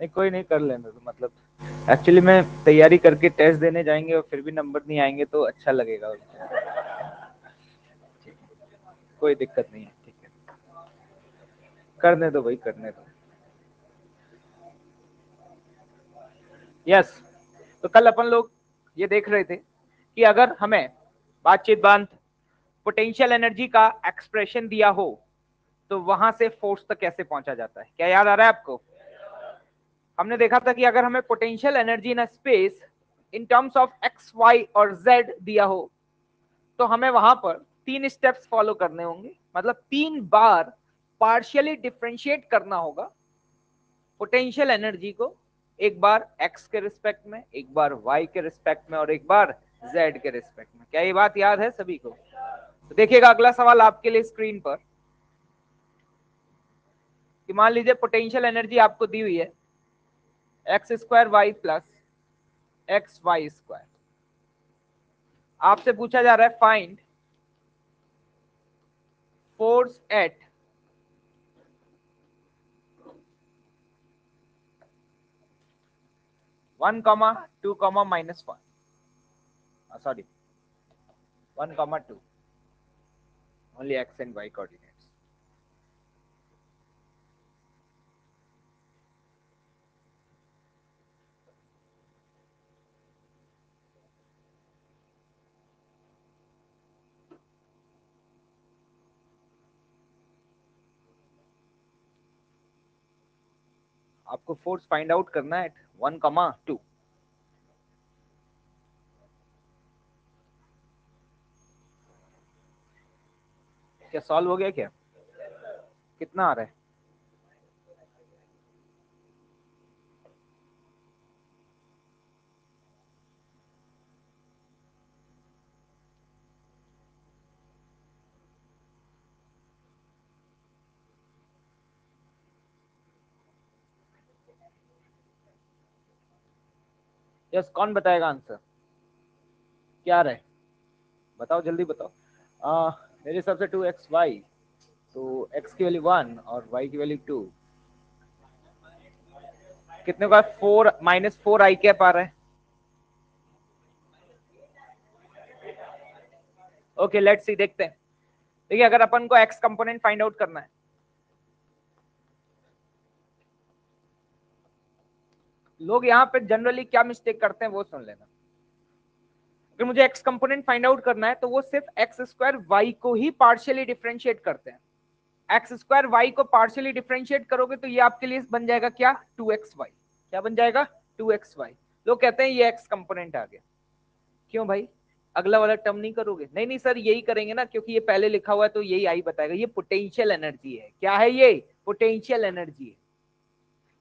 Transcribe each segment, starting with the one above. नहीं कोई नहीं, कर लेना। तो मतलब एक्चुअली मैं तैयारी करके टेस्ट देने जाएंगे और फिर भी नंबर नहीं आएंगे तो अच्छा लगेगा। कोई दिक्कत नहीं है, ठीक है, करने दो भाई, करने दो। यस, तो कल अपन लोग ये देख रहे थे कि अगर हमें बातचीत बांध पोटेंशियल एनर्जी का एक्सप्रेशन दिया हो तो वहां से फोर्स तक कैसे पहुंचा जाता है। क्या याद आ रहा है आपको? हमने देखा था कि अगर हमें potential energy in space in terms of x, Y और जेड दिया हो तो हमें वहां पर 3 स्टेप्स फॉलो करने होंगे, मतलब 3 बार पार्शियली डिफरेंशिएट करना होगा पोटेंशियल एनर्जी को। एक बार एक्स के रिस्पेक्ट में, एक बार वाई के रिस्पेक्ट में और एक बार जेड के रिस्पेक्ट में। क्या ये बात याद है सभी को? तो देखिएगा अगला सवाल आपके लिए स्क्रीन पर कि मान लीजिए पोटेंशियल एनर्जी आपको दी हुई है x square Y plus x Y square. आपसे पूछा जा रहा है find force at (1, 2, -1). Only x and y coordinates. आपको फोर्स फाइंड आउट करना है 1, 2। क्या सॉल्व हो गया? क्या कितना आ रहा है? 10, कौन बताएगा आंसर क्या रहे? बताओ, जल्दी बताओ। मेरे हिसाब से 2xy, तो x की वैल्यू 1 और y की वैल्यू 2, कितने का 4 -4i कैप आ रहा है? ओके, लेट्स सी, देखते हैं। देखिए अगर अपन को x कंपोनेंट फाइंड आउट करना है लोग यहाँ पे जनरली क्या मिस्टेक करते हैं वो सुन लेना। अगर मुझे एक्स कंपोनेंट फाइंड आउट करना है तो वो सिर्फ एक्स स्क्वायर वाई को ही पार्शियली डिफरेंशिएट करते हैं। एक्स स्क्वायर वाई को पार्शियली डिफरेंशिएट करोगे तो ये आपके लिए बन जाएगा क्या? 2xy। क्या बन जाएगा? 2xy। लोग कहते हैं ये एक्स कंपोनेंट आ गया। क्यों भाई, अगला वाला टर्म नहीं करोगे? नहीं सर, यही करेंगे ना, क्योंकि ये पहले लिखा हुआ है तो यही आई बताएगा। ये पोटेंशियल एनर्जी है। क्या है ये? पोटेंशियल एनर्जी है।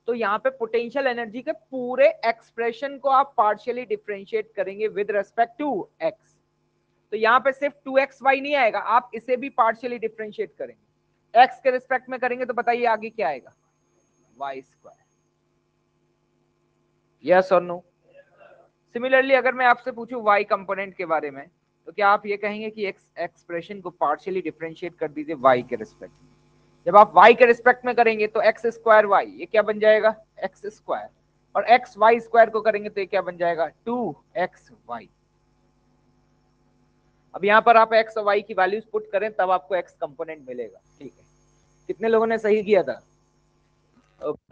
तो यहाँ पे पोटेंशियल एनर्जी के पूरे एक्सप्रेशन को आप पार्शियली डिफरेंशिएट करेंगे विद रेस्पेक्ट टू एक्स। तो यहाँ पे सिर्फ 2xy नहीं आएगा, आप इसे भी पार्शियली डिफरेंशिएट करेंगे। एक्स के रिस्पेक्ट में करेंगे तो बताइए आगे क्या आएगा? Y square. यस और नो? सिमिलरली अगर मैं आपसे पूछूं वाई कंपोनेंट के बारे में तो क्या आप ये कहेंगे कि एक्स एक्सप्रेशन को पार्शियली डिफरेंशिएट कर दीजिए वाई के रिस्पेक्ट में? जब आप y के रिस्पेक्ट में करेंगे तो एक्स स्क्वायर वाई, ये क्या बन जाएगा? X square. और एक्स वाई स्क्वायर को करेंगे तो ये क्या बन जाएगा? 2xy। अब यहाँ पर आप x और y की वैल्यूज पुट करें तब आपको x कंपोनेंट मिलेगा। ठीक है, कितने लोगों ने सही किया था? ओके,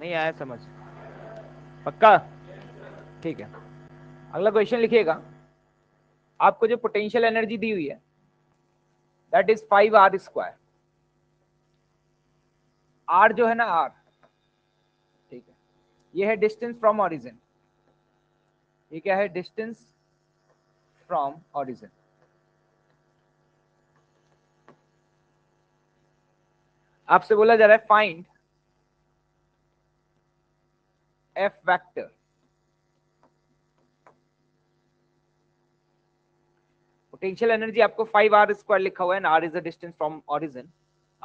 नहीं आया समझ? पक्का? ठीक है, अगला क्वेश्चन लिखिएगा। आपको जो पोटेंशियल एनर्जी दी हुई है that is 5r square. r जो है ना, r, ठीक है, ये है डिस्टेंस फ्रॉम ऑरिजिन। ये क्या है? Distance from origin. आपसे बोला जा रहा है find F vector. Potential energy आपको 5r² लिखा हुआ है, r is the distance from origin.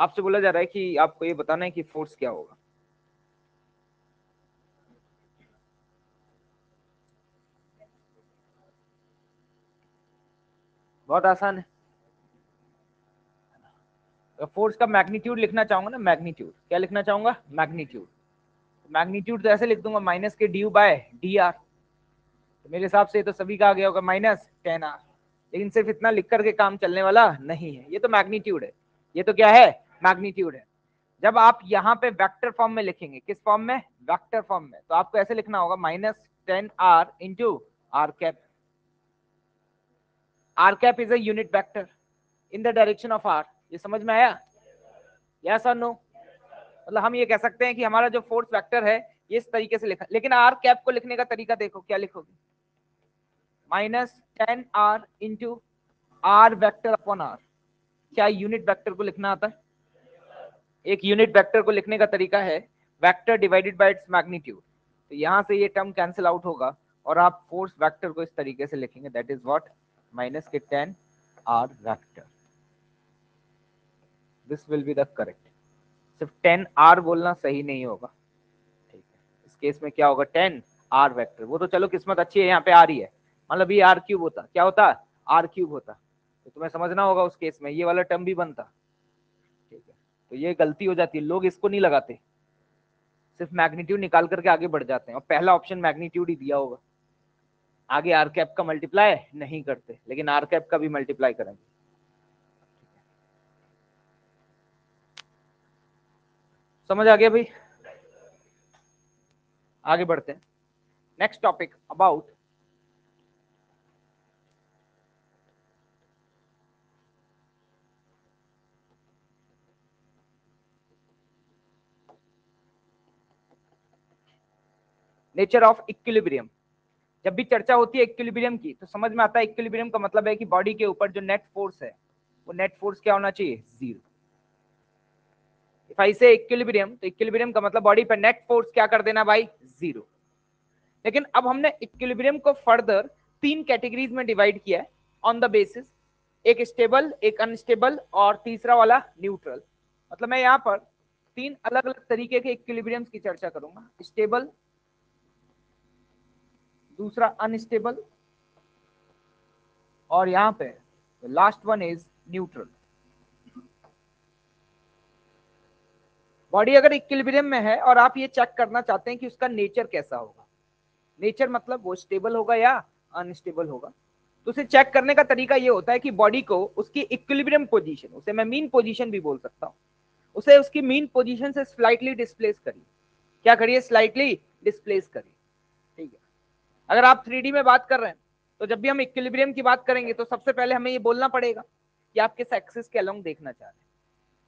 आपसे बोला जा रहा है कि आपको ये बताना है कि फोर्स क्या होगा. बहुत आसान है. फोर्स का मैग्नीट्यूड लिखना चाहूंगा ना, मैग्नीट्यूड क्या लिखना चाहूंगा, मैग्नीट्यूड. मैग्नीट्यूड तो ऐसे लिख दूंगा माइनस के डी बाय डी आर. मेरे हिसाब से तो सभी का आ गया होगा माइनस 10r. लेकिन सिर्फ इतना लिख करके काम चलने वाला नहीं है. ये तो मैग्नीट्यूड है, ये तो क्या है, मैग्नीट्यूड है. जब आप यहाँ पे वेक्टर फॉर्म में लिखेंगे, किस फॉर्म में, वेक्टर फॉर्म में, तो आपको ऐसे लिखना होगा minus 10r into are cap. Are cap is a unit vector in the direction of are. ये समझ में आया, यस और नो. मतलब हम ये कह सकते हैं कि हमारा जो फोर्स वेक्टर है ये इस तरीके से लिखा. लेकिन आर कैप को लिखने का तरीका देखो, क्या लिखोगे, minus 10r into r vector upon are. क्या यूनिट वेक्टर को लिखना आता है? एक यूनिट वेक्टर को लिखने का तरीका है vector divided by its magnitude. तो यहाँ से ये टर्म कैंसिल आउट होगा और आप फोर्स वेक्टर को इस तरीके से लिखेंगे, दैट इज व्हाट, माइनस के 10r vector. This will be the correct. सिर्फ 10r बोलना सही नहीं होगा, ठीक है. इस केस में क्या होगा, 10r वेक्टर. वो तो चलो किस्मत अच्छी है, यहाँ पे आ रही है. मतलब ये आर क्यूब होता, क्या होता, आर क्यूब होता, तो तुम्हें समझना होगा उस केस में ये वाला टर्म भी बनता, ठीक है. तो ये गलती हो जाती है, लोग इसको नहीं लगाते, सिर्फ मैग्नीट्यूड निकाल करके आगे बढ़ जाते हैं. और पहला ऑप्शन मैग्नीट्यूड ही दिया होगा, आगे आर कैप का मल्टीप्लाई नहीं करते, लेकिन आर कैप का भी मल्टीप्लाई करेंगे. समझ आ गया भाई, आगे बढ़ते हैं. Next topic about nature of equilibrium. जब भी चर्चा होती है इक्विलिब्रियम की तो समझ में आता है इक्विलिब्रियम का मतलब है कि बॉडी के ऊपर जो नेट फोर्स है, वो नेट फोर्स क्या होना चाहिए, जीरो. इफ आई से इक्विलिब्रियम, तो इक्विलिब्रियम का मतलब बॉडी पर नेट फोर्स क्या कर देना भाई, जीरो. लेकिन अब हमने इक्विलिब्रियम को फर्दर 3 कैटेगरीज में डिवाइड किया है ऑन द बेसिस, एक स्टेबल, एक अनस्टेबल और तीसरा वाला न्यूट्रल. मतलब मैं यहाँ पर 3 अलग अलग तरीके के इक्विलिब्रियम्स की चर्चा करूंगा, स्टेबल, दूसरा अनस्टेबल और यहाँ पे last one is neutral. Body अगर इक्विलिब्रियम में है और आप ये चेक करना चाहते हैं कि उसका नेचर कैसा होगा, नेचर मतलब वो स्टेबल होगा या अनस्टेबल होगा, तो उसे चेक करने का तरीका ये होता है कि बॉडी को उसकी इक्विलिब्रियम पोजीशन, उसे मैं मीन पोजीशन भी बोल सकता हूँ, उसे उसकी मीन पोजीशन से स्लाइटली डिस्प्लेस करिए. क्या करिए, स्लाइटली डिस्प्लेस करिए, ठीक है. अगर आप 3D में बात कर रहे हैं तो जब भी हम इक्विलिब्रियम की बात करेंगे तो सबसे पहले हमें ये बोलना पड़ेगा कि आप किस एक्सिस के अलोंग देखना चाह रहे हैं.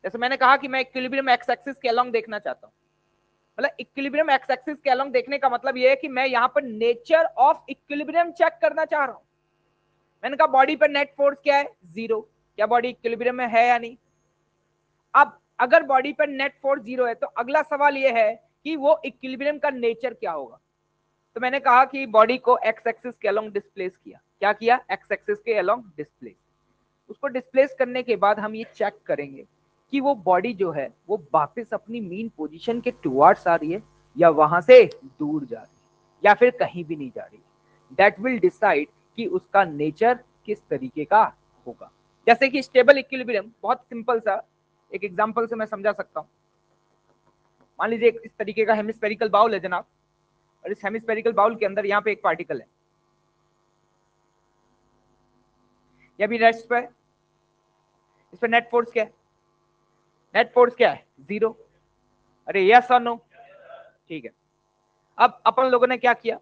जैसे मैंने कहा कि मैं इक्विलिब्रियम एक्स एक्सिस के अलोंग देखना चाहता हूँ, मतलब इक्विलिब्रियम एक्स एक्सिस के अलोंग देखने का मतलब ये है कि मैं यहाँ पर नेचर ऑफ इक्विलिब्रियम चेक करना चाह रहा हूँ. मैंने कहा बॉडी पर नेट फोर्स क्या है, जीरो. क्या बॉडी इक्विलिब्रियम में है या नहीं? अब अगर बॉडी पर नेट फोर्स जीरो है तो अगला सवाल ये है कि वो इक्विलिब्रियम का नेचर क्या होगा. तो मैंने कहा कि बॉडी को एक्स एक्सिस के अलोंग डिस्प्लेस किया. क्या किया, एक्स एक्सिस के अलोंग डिस्प्लेस. उसको डिस्प्लेस करने के बाद हम ये चेक करेंगे कि वो बॉडी जो है वो वापस अपनी मीन पोजीशन के टुवर्ड्स आ रही है या वहां से दूर जा रही है या फिर कहीं भी नहीं जा रही है. दैट विल डिसाइड कि उसका नेचर किस तरीके का होगा. जैसे कि स्टेबल इक्विलिब्रियम, बहुत सिंपल सा एक एग्जाम्पल से मैं समझा सकता हूँ. मान लीजिए इस तरीके का हेमिस्फेरिकल बाउल है जनाब, और इस हेमिस्फेरिकल बाउल के अंदर यहाँ पे एक पार्टिकल है, ये भी रेस्ट पे, इस पे नेट फोर्स क्या है, नेट फोर्स क्या है, जीरो. अरे यस और नो, ठीक है. अब अपन लोगों ने क्या किया,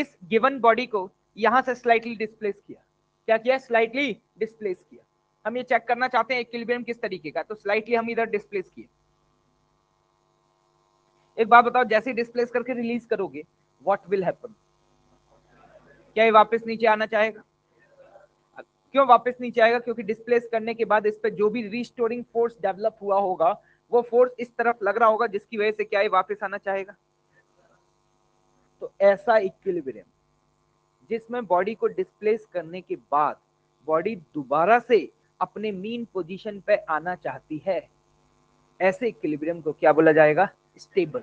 इस गिवन बॉडी को यहां से स्लाइटली डिस्प्लेस किया. क्या किया, स्लाइटली डिस्प्लेस किया. हम ये चेक करना चाहते हैं इक्विलिब्रियम किस तरीके का, तो स्लाइटली हम इधर डिस्प्लेस किए. एक बात बताओ, जैसे डिस्प्लेस करके रिलीज करोगे व्हाट विल हैपन, क्या ये वापस नीचे आना चाहेगा? क्यों वापस नीचे आएगा, क्योंकि डिस्प्लेस करने के बाद इस पे जो भी रिस्टोरिंग फोर्स डेवलप हुआ होगा वो फोर्स इस तरफ लग रहा होगा जिसकी वजह से क्या ये वापस आना चाहेगा. तो ऐसा इक्विलिब्रियम जिसमें बॉडी को डिस्प्लेस करने के बाद बॉडी दोबारा से अपने मीन पोजीशन पे आना चाहती है, ऐसे इक्विलिब्रियम को क्या बोला जाएगा? स्टेबल।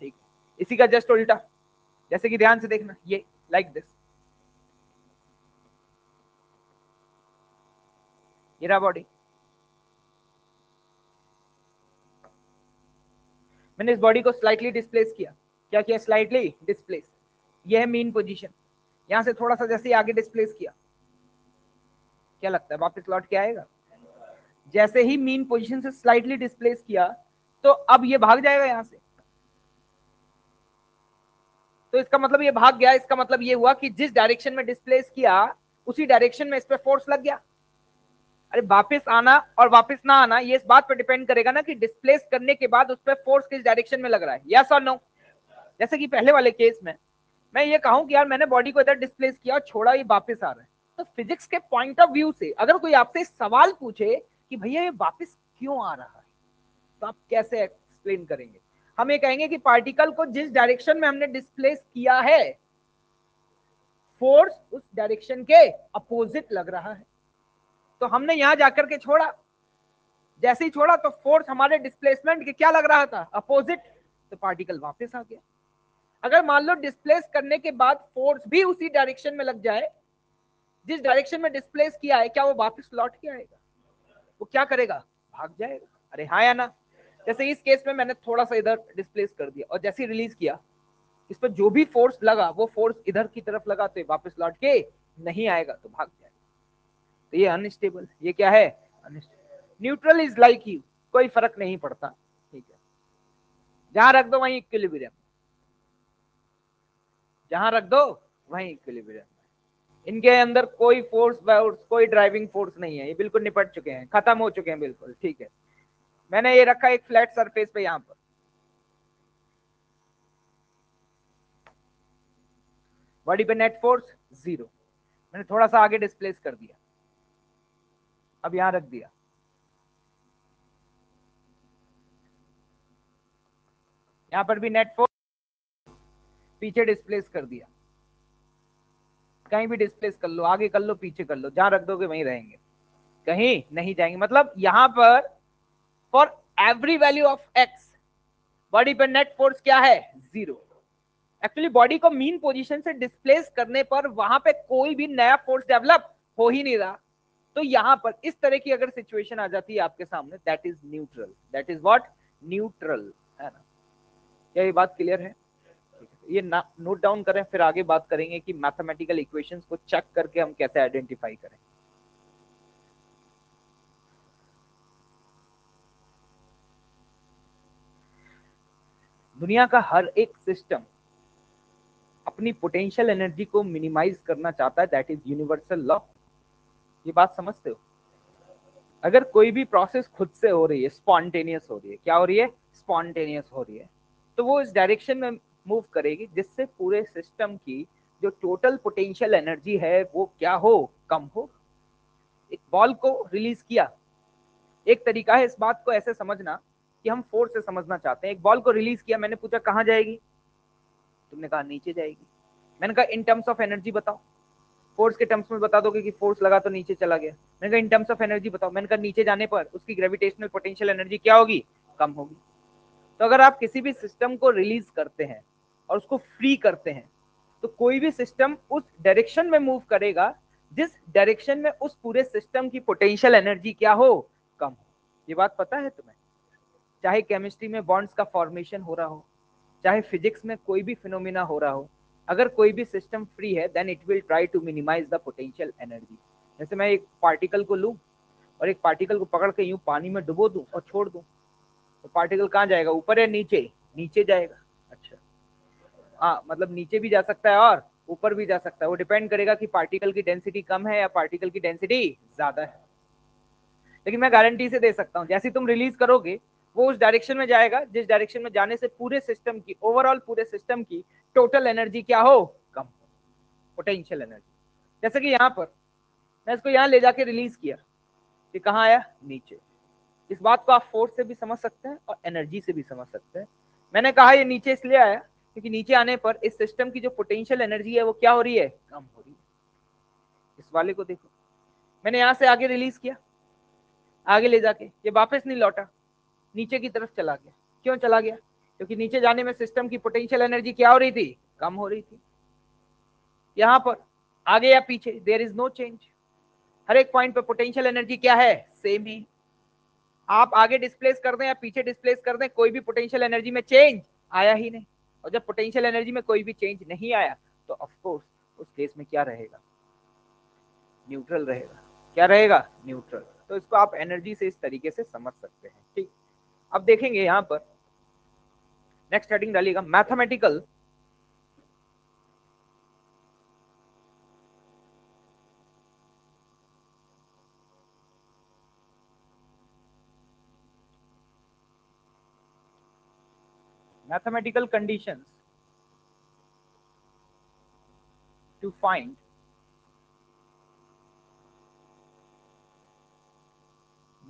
ठीक, इसी का जस्ट उल्टा, जैसे कि ध्यान से देखना, ये लाइक दिस, ये रहा बॉडी, मैंने इस बॉडी को स्लाइटली डिस्प्लेस किया, क्या किया? Slightly displace. यह है मेन पोजीशन, यहां से थोड़ा सा जैसे आगे डिस्प्लेस किया, क्या लगता है वापस लौट के आएगा? जैसे ही मेन पोजीशन से स्लाइटली डिस्प्लेस किया तो अब ये भाग जाएगा यहां से, तो इसका मतलब ये भाग गया। इसका मतलब ये हुआ कि जिस डायरेक्शन में डिस्प्लेस किया उसी डायरेक्शन में इस पर फोर्स लग गया। अरे वापस आना और वापस ना आना ये इस बात पर डिपेंड करेगा ना कि डिस्प्लेस करने के बाद उस पर फोर्स किस डायरेक्शन में लग रहा है, यस और नो। जैसे कि पहले वाले केस में मैं ये कहूं कि यार मैंने बॉडी को इधर डिस्प्लेस किया और छोड़ा, ये वापस आ रहा है, तो फिजिक्स के पॉइंट ऑफ व्यू से अगर कोई आपसे सवाल पूछे कि भैया ये वापस क्यों आ रहा है, तो आप कैसे एक्सप्लेन करेंगे? हम ये कहेंगे कि पार्टिकल को जिस डायरेक्शन में हमने डिस्प्लेस किया है फोर्स उस डायरेक्शन के अपोजिट लग रहा है, तो हमने यहां जाकर के छोड़ा, जैसे ही छोड़ा तो फोर्स हमारे डिस्प्लेसमेंट के क्या लग रहा था? अपोजिट, तो पार्टिकल वापस आ गया। अगर मान लो डिस्प्लेस करने के बाद फोर्स भी उसी डायरेक्शन में लग जाए जिस डायरेक्शन में डिस्प्लेस किया है, क्या वो वापस लौट के आएगा? वो क्या करेगा? भाग जाएगा। अरे हाँ या ना? जैसे इस केस में मैंने थोड़ा सा इधर डिस्प्लेस कर दिया और जैसे ही रिलीज किया इस पर जो भी फोर्स लगा वो फोर्स इधर की तरफ लगा, तो वापस लौट के नहीं आएगा, तो भाग जाएगा। तो ये अनस्टेबल, ये क्या है? Unstable. Neutral is like you, कोई फर्क नहीं पड़ता, ठीक है, जहां रख दो वहीं इक्विलिब्रियम, जहां रख दो वहीं इक्विलिब्रियम। इनके अंदर कोई फोर्स वाउर्स, कोई ड्राइविंग फोर्स नहीं है, ये बिल्कुल निपट चुके हैं, खत्म हो चुके हैं बिल्कुल, ठीक है। मैंने ये रखा एक फ्लैट सरफेस पे, यहाँ पर बॉडी पे नेट फोर्स 0, मैंने थोड़ा सा आगे डिस्प्लेस कर दिया, अब यहां रख दिया, यहां पर भी नेट फोर्स, पीछे डिस्प्लेस कर दिया, कहीं भी डिस्प्लेस कर लो, आगे कर लो, पीछे कर लो, जहां रख दोगे वहीं रहेंगे, कहीं नहीं जाएंगे। मतलब यहां पर for every value of x body पर नेट फोर्स क्या है? 0। एक्चुअली बॉडी को मीन पोजीशन से डिस्प्लेस करने पर वहां पे कोई भी नया फोर्स डेवलप हो ही नहीं रहा, तो यहाँ पर इस तरह की अगर सिचुएशन आ जाती है आपके सामने, that is neutral, that is what? Neutral, है ना? क्या ये बात क्लियर है? ये नोट डाउन करें, फिर आगे बात करेंगे कि मैथमेटिकल इक्वेशंस को चेक करके हम कैसे आइडेंटिफाई करें। दुनिया का हर एक सिस्टम अपनी पोटेंशियल एनर्जी को मिनिमाइज करना चाहता है, दैट इज यूनिवर्सल लॉ, ये बात समझते हो? अगर कोई भी प्रोसेस खुद से हो रही है, स्पॉन्टेनियस हो रही है, क्या हो रही है? स्पॉन्टेनियस हो रही है, तो वो इस डायरेक्शन में मूव करेगी जिससे पूरे सिस्टम की जो टोटल पोटेंशियल एनर्जी है वो क्या हो? कम हो। एक बॉल को रिलीज किया, एक तरीका है इस बात को ऐसे समझना कि हम फोर्स से समझना चाहते हैं, एक बॉल को रिलीज किया, मैंने पूछा कहाँ जाएगी, तुमने कहा नीचे जाएगी, मैंने कहा इन टर्म्स ऑफ एनर्जी बताओ, फोर्स के टर्म्स में बता दोगे कि फोर्स लगा तो नीचे चला गया, मैंने कहा इन टर्म्स ऑफ एनर्जी बताओ, मैंने कहा नीचे जाने पर उसकी ग्रेविटेशनल पोटेंशियल एनर्जी क्या होगी? कम होगी। तो अगर आप किसी भी सिस्टम को रिलीज करते हैं और उसको फ्री करते हैं तो कोई भी सिस्टम उस डायरेक्शन में मूव करेगा जिस डायरेक्शन में उस पूरे सिस्टम की पोटेंशियल एनर्जी क्या हो? कम हो। ये बात पता है तुम्हें? चाहे केमिस्ट्री में बॉन्ड्स का फॉर्मेशन हो रहा हो, चाहे फिजिक्स में कोई भी फिनोमिना हो रहा हो, अगर कोई भी सिस्टम फ्री है then it will try to minimize the potential energy. जैसे मैं एक पार्टिकल को लूँ और एक पार्टिकल को पकड़ के यूं पानी में डुबो दूं और छोड़ दूं, तो पार्टिकल कहाँ जाएगा? ऊपर या नीचे? नीचे जाएगा। अच्छा, हाँ, मतलब नीचे भी जा सकता है और ऊपर भी जा सकता है, वो डिपेंड करेगा कि पार्टिकल की डेंसिटी कम है या पार्टिकल की डेंसिटी ज्यादा है। लेकिन मैं गारंटी से दे सकता हूँ जैसे तुम रिलीज करोगे वो उस डायरेक्शन में जाएगा जिस डायरेक्शन में जाने से पूरे सिस्टम की, ओवरऑल पूरे सिस्टम की टोटल एनर्जी क्या हो? कम, पोटेंशियल एनर्जी। जैसे कि यहाँ पर मैं इसको यहाँ ले जाके रिलीज किया, कि कहाँ आया? नीचे। इस बात को आप फोर्स से भी समझ सकते हैं और एनर्जी से भी समझ सकते हैं। मैंने कहा ये नीचे इसलिए आया क्योंकि नीचे आने पर इस सिस्टम की जो पोटेंशियल एनर्जी है वो क्या हो रही है, कम हो रही है। इस वाले को देखो, मैंने यहाँ से आगे रिलीज किया, आगे ले जाके ये वापस नहीं लौटा, नीचे की तरफ चला गया। क्यों चला गया? क्योंकि नीचे जाने में सिस्टम की पोटेंशियल एनर्जी क्या हो रही थी, कम हो रही थी। यहाँ पर आगे या पीछे देयर इज नो चेंज, हर एक पॉइंट पर पोटेंशियल एनर्जी क्या है, सेम ही। आप आगे डिस्प्लेस कर दें या पीछे डिस्प्लेस कर दें, कोई भी पोटेंशियल एनर्जी में चेंज आया ही नहीं। और जब पोटेंशियल एनर्जी में कोई भी चेंज नहीं आया तो ऑफ कोर्स उस केस में क्या रहेगा, न्यूट्रल रहेगा। क्या रहेगा, न्यूट्रल। तो इसको आप एनर्जी से इस तरीके से समझ सकते हैं। ठीक, अब देखेंगे यहाँ पर नेक्स्ट हेडिंग डालिएगा, mathematical mathematical conditions to find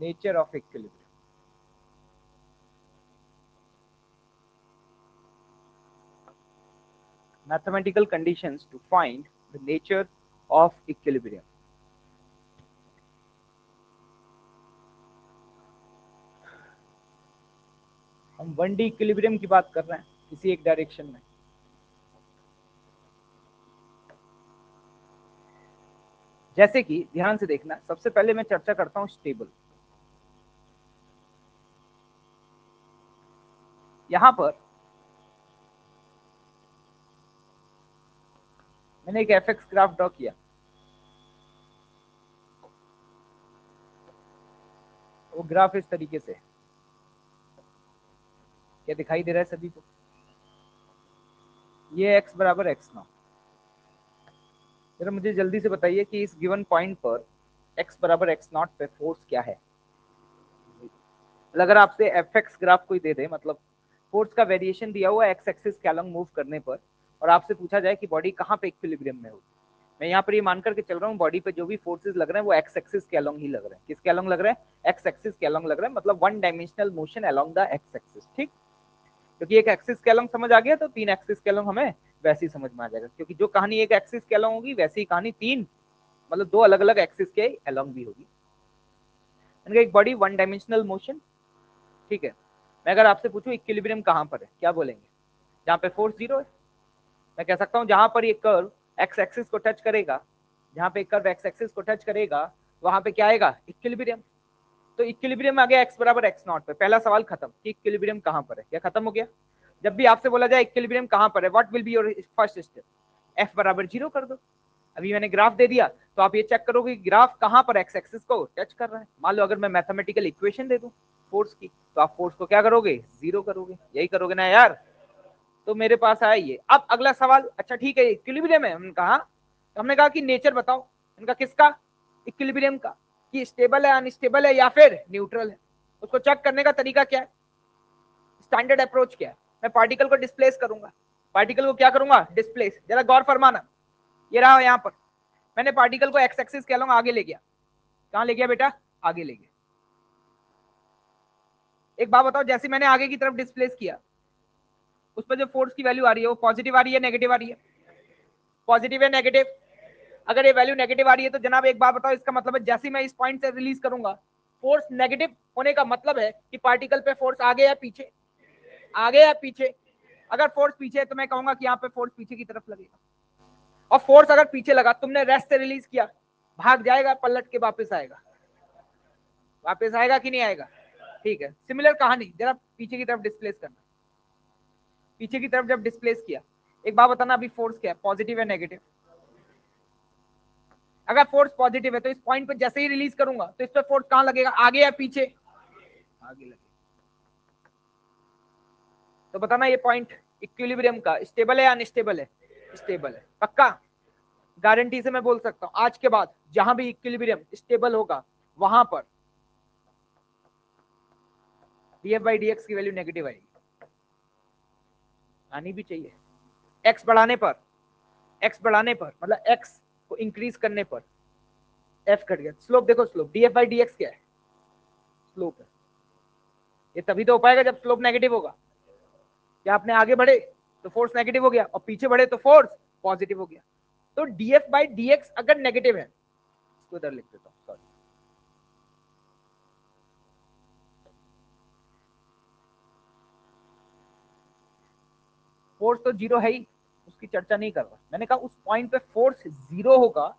nature of equilibrium. Mathematical conditions to find the nature of equilibrium. हम 1D इक्विलिब्रियम की बात कर रहे हैं किसी एक डायरेक्शन में। जैसे कि ध्यान से देखना, सबसे पहले मैं चर्चा करता हूं स्टेबल। यहां पर मैंने एक एफएक्स ग्राफ ड्रॉ किया, वो ग्राफ इस तरीके से है। क्या दिखाई दे रहा है सभी को? ये x बराबर x नॉट। जरा मुझे जल्दी से बताइए कि इस गिवन पॉइंट पर x बराबर x नॉट पे फोर्स क्या है। अगर आपसे fx ग्राफ कोई दे दे, मतलब फोर्स का वेरिएशन दिया हुआ x एक्सिस के अलॉन्ग मूव करने पर, और आपसे पूछा जाए कि बॉडी कहाँ पे इक्विलिब्रियम में होगी। मैं यहाँ पर ये मान करके चल रहा हूँ बॉडी पे जो भी फोर्सेज लग रहे हैं वो एक्स एक्सिस के अलॉन्ग ही लग रहे हैं। किसके अलॉन्ग लग रहे हैं, एक्स एक्सिस के अलॉन्ग लग रहे हैं, मतलब one dimensional motion along the x axis. ठीक, क्योंकि एक एक्सिस के अलॉन्ग समझ आ गया तो तीन एक्सिस के अलॉन्ग हमें वैसे ही समझ में आ जाएगा, क्योंकि जो कहानी एक एक्सिस के अलॉन्ग होगी वैसी कहानी तीन, मतलब दो अलग अलग एक्सिस के अलॉन्ग भी होगी। इनका एक बॉडी वन डायमेंशनल मोशन। ठीक है, मैं अगर आपसे पूछूं इक्विलिब्रियम कहां पर है, क्या बोलेंगे? जहां पे फोर्स जीरो है। मैं कह सकता हूं जहां पर ये कर्व एक्स एक्सिस को टच करेगा, जहां पे कर्व एक्स एक्सिस को टच करेगा वहां पे क्या आएगा, इक्विलिब्रियम। तो इक्विलिब्रियम आ गया x बराबर x नॉट पे। पहला सवाल खत्म कि इक्विलिब्रियम कहां पर है, क्या खत्म हो गया? जब भी आपसे बोला जाए इक्विलिब्रियम कहां पर है, what will be your first step, f बराबर 0 कर दो। अभी मैंने ग्राफ दे दिया तो आप ये चेक करोगे ग्राफ कहां पर x एक्सिस को टच कर रहा है। मान लो अगर मैं मैथमेटिकल इक्वेशन दे दूं फोर्स की, तो आप फोर्स को क्या करोगे, जीरो करोगे। यही करोगे ना यार। तो मेरे पास आया ये। अब अगला सवाल, अच्छा ठीक है इक्विलिब्रियम है, हमने कहा कि नेचर बताओ इनका, किसका, इक्विलिब्रियम का, कि स्टेबल है, अनस्टेबल है या फिर न्यूट्रल है। उसको चेक करने का तरीका क्या है, स्टैंडर्ड अप्रोच क्या है। मैं पार्टिकल को डिस्प्लेस करूंगा, पार्टिकल को क्या करूंगा, डिस्प्लेस। जरा गौर फरमाना, ये रहा यहाँ पर, मैंने पार्टिकल को एक्स एक्सिस के अलॉन्ग आगे ले गया। कहाँ ले गया बेटा, आगे ले गया। एक बात बताओ, जैसे मैंने आगे की तरफ डिस्प्लेस किया उस पर जो फोर्स की वैल्यू आ रही है वो पॉजिटिव आ रही है, नेगेटिव आ रही है, पॉजिटिव है, नेगेटिव। अगर ये वैल्यू नेगेटिव आ रही है तो जनाब एक बार बताओ, इसका मतलब है जैसे मैं इस पॉइंट से रिलीज करूंगा, फोर्स नेगेटिव होने का मतलब है कि पार्टिकल पे फोर्स आगे या पीछे, आगे या पीछे। अगर फोर्स पीछे है तो मैं कहूंगा कि यहाँ पे फोर्स पीछे की तरफ लगेगा, और फोर्स अगर पीछे लगा, तुमने रेस्ट से रिलीज किया, भाग जाएगा, पलट के वापस आएगा। वापस आएगा कि नहीं आएगा? ठीक है, सिमिलर कहानी। जरा पीछे की तरफ डिस्प्लेस करना, पीछे की तरफ जब डिस्प्लेस किया, एक बार बताना अभी फोर्स क्या है, पॉजिटिव या नेगेटिव। अगर फोर्स पॉजिटिव है तो इस पॉइंट पर जैसे ही रिलीज करूंगा तो इस पर फोर्स कहां लगेगा, आगे या पीछे, आगे लगेगा। तो बताना ये पॉइंट इक्विलिब्रियम का स्टेबल है या अनस्टेबल है, स्टेबल है। पक्का, गारंटी से मैं बोल सकता हूं आज के बाद जहां भी इक्विलिब्रियम स्टेबल होगा वहां पर df by dx की वैल्यू नेगेटिव आएगी, आनी भी चाहिए। एक्स बढ़ाने पर, एक्स बढ़ाने पर मतलब एक्स को इंक्रीज करने पर f कट गया। स्लोप देखो, स्लोप df by dx क्या है, स्लोप है। ये तभी तो हो पाएगा जब स्लोप नेगेटिव होगा। क्या आपने आगे बढ़े तो फोर्स नेगेटिव हो गया, और पीछे बढ़े तो फोर्स पॉजिटिव हो गया। तो df by dx अगर नेगेटिव है, इसको इधर लिख देता हूँ, सॉरी, फोर्स तो जीरो है ही, उसकी चर्चा नहीं कर रहा। मैंने कहा उस पॉइंट पे फोर्स जीरो होगा